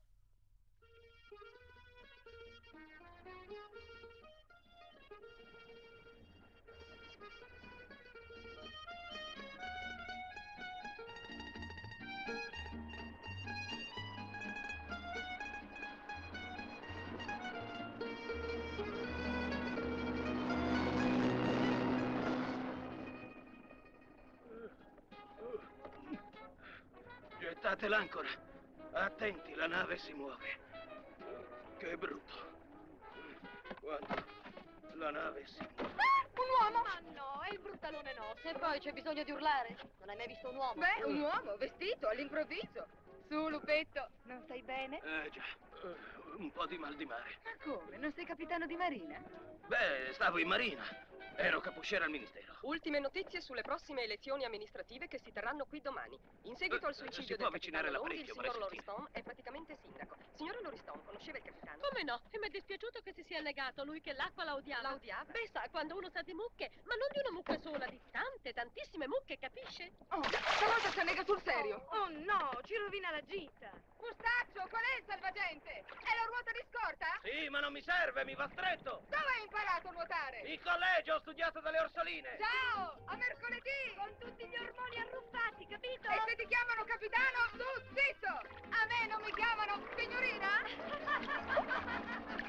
Tirate l'ancora. Attenti, la nave si muove. Che brutto. Quando la nave si muove. Ah, un uomo! Ma no, è il bruttalone nostro. E poi c'è bisogno di urlare. Non hai mai visto un uomo? Beh, un uomo, vestito, all'improvviso. Su, lupetto, non stai bene? Eh già, uh, un po' di mal di mare. Ma come? Non sei capitano di marina? Beh, stavo in marina. Ero caposciera al ministero. Ultime notizie sulle prossime elezioni amministrative che si terranno qui domani. In seguito uh, al suicidio del capitano Longhi, il signor Loriston è praticamente sindaco. Signora Loriston, conosceva il capitano? Come no? E mi è dispiaciuto che si sia legato lui che l'acqua la odiava. La odiava? Beh, sa, quando uno sa di mucche, ma non di una mucca sola, di tante, tantissime mucche, capisce? Oh, stavolta si annega sul serio. Oh, oh no, ci rovina la gita. Mustaccio, qual è il salvagente? È la ruota di scorta? Sì, ma non mi serve, mi va stretto. Dove hai imparato a nuotare? In collegio. Studiato dalle orsoline. Ciao, a mercoledì. Con tutti gli ormoni arruffati, capito? E se ti chiamano capitano, tu zitto. A me non mi chiamano signorina?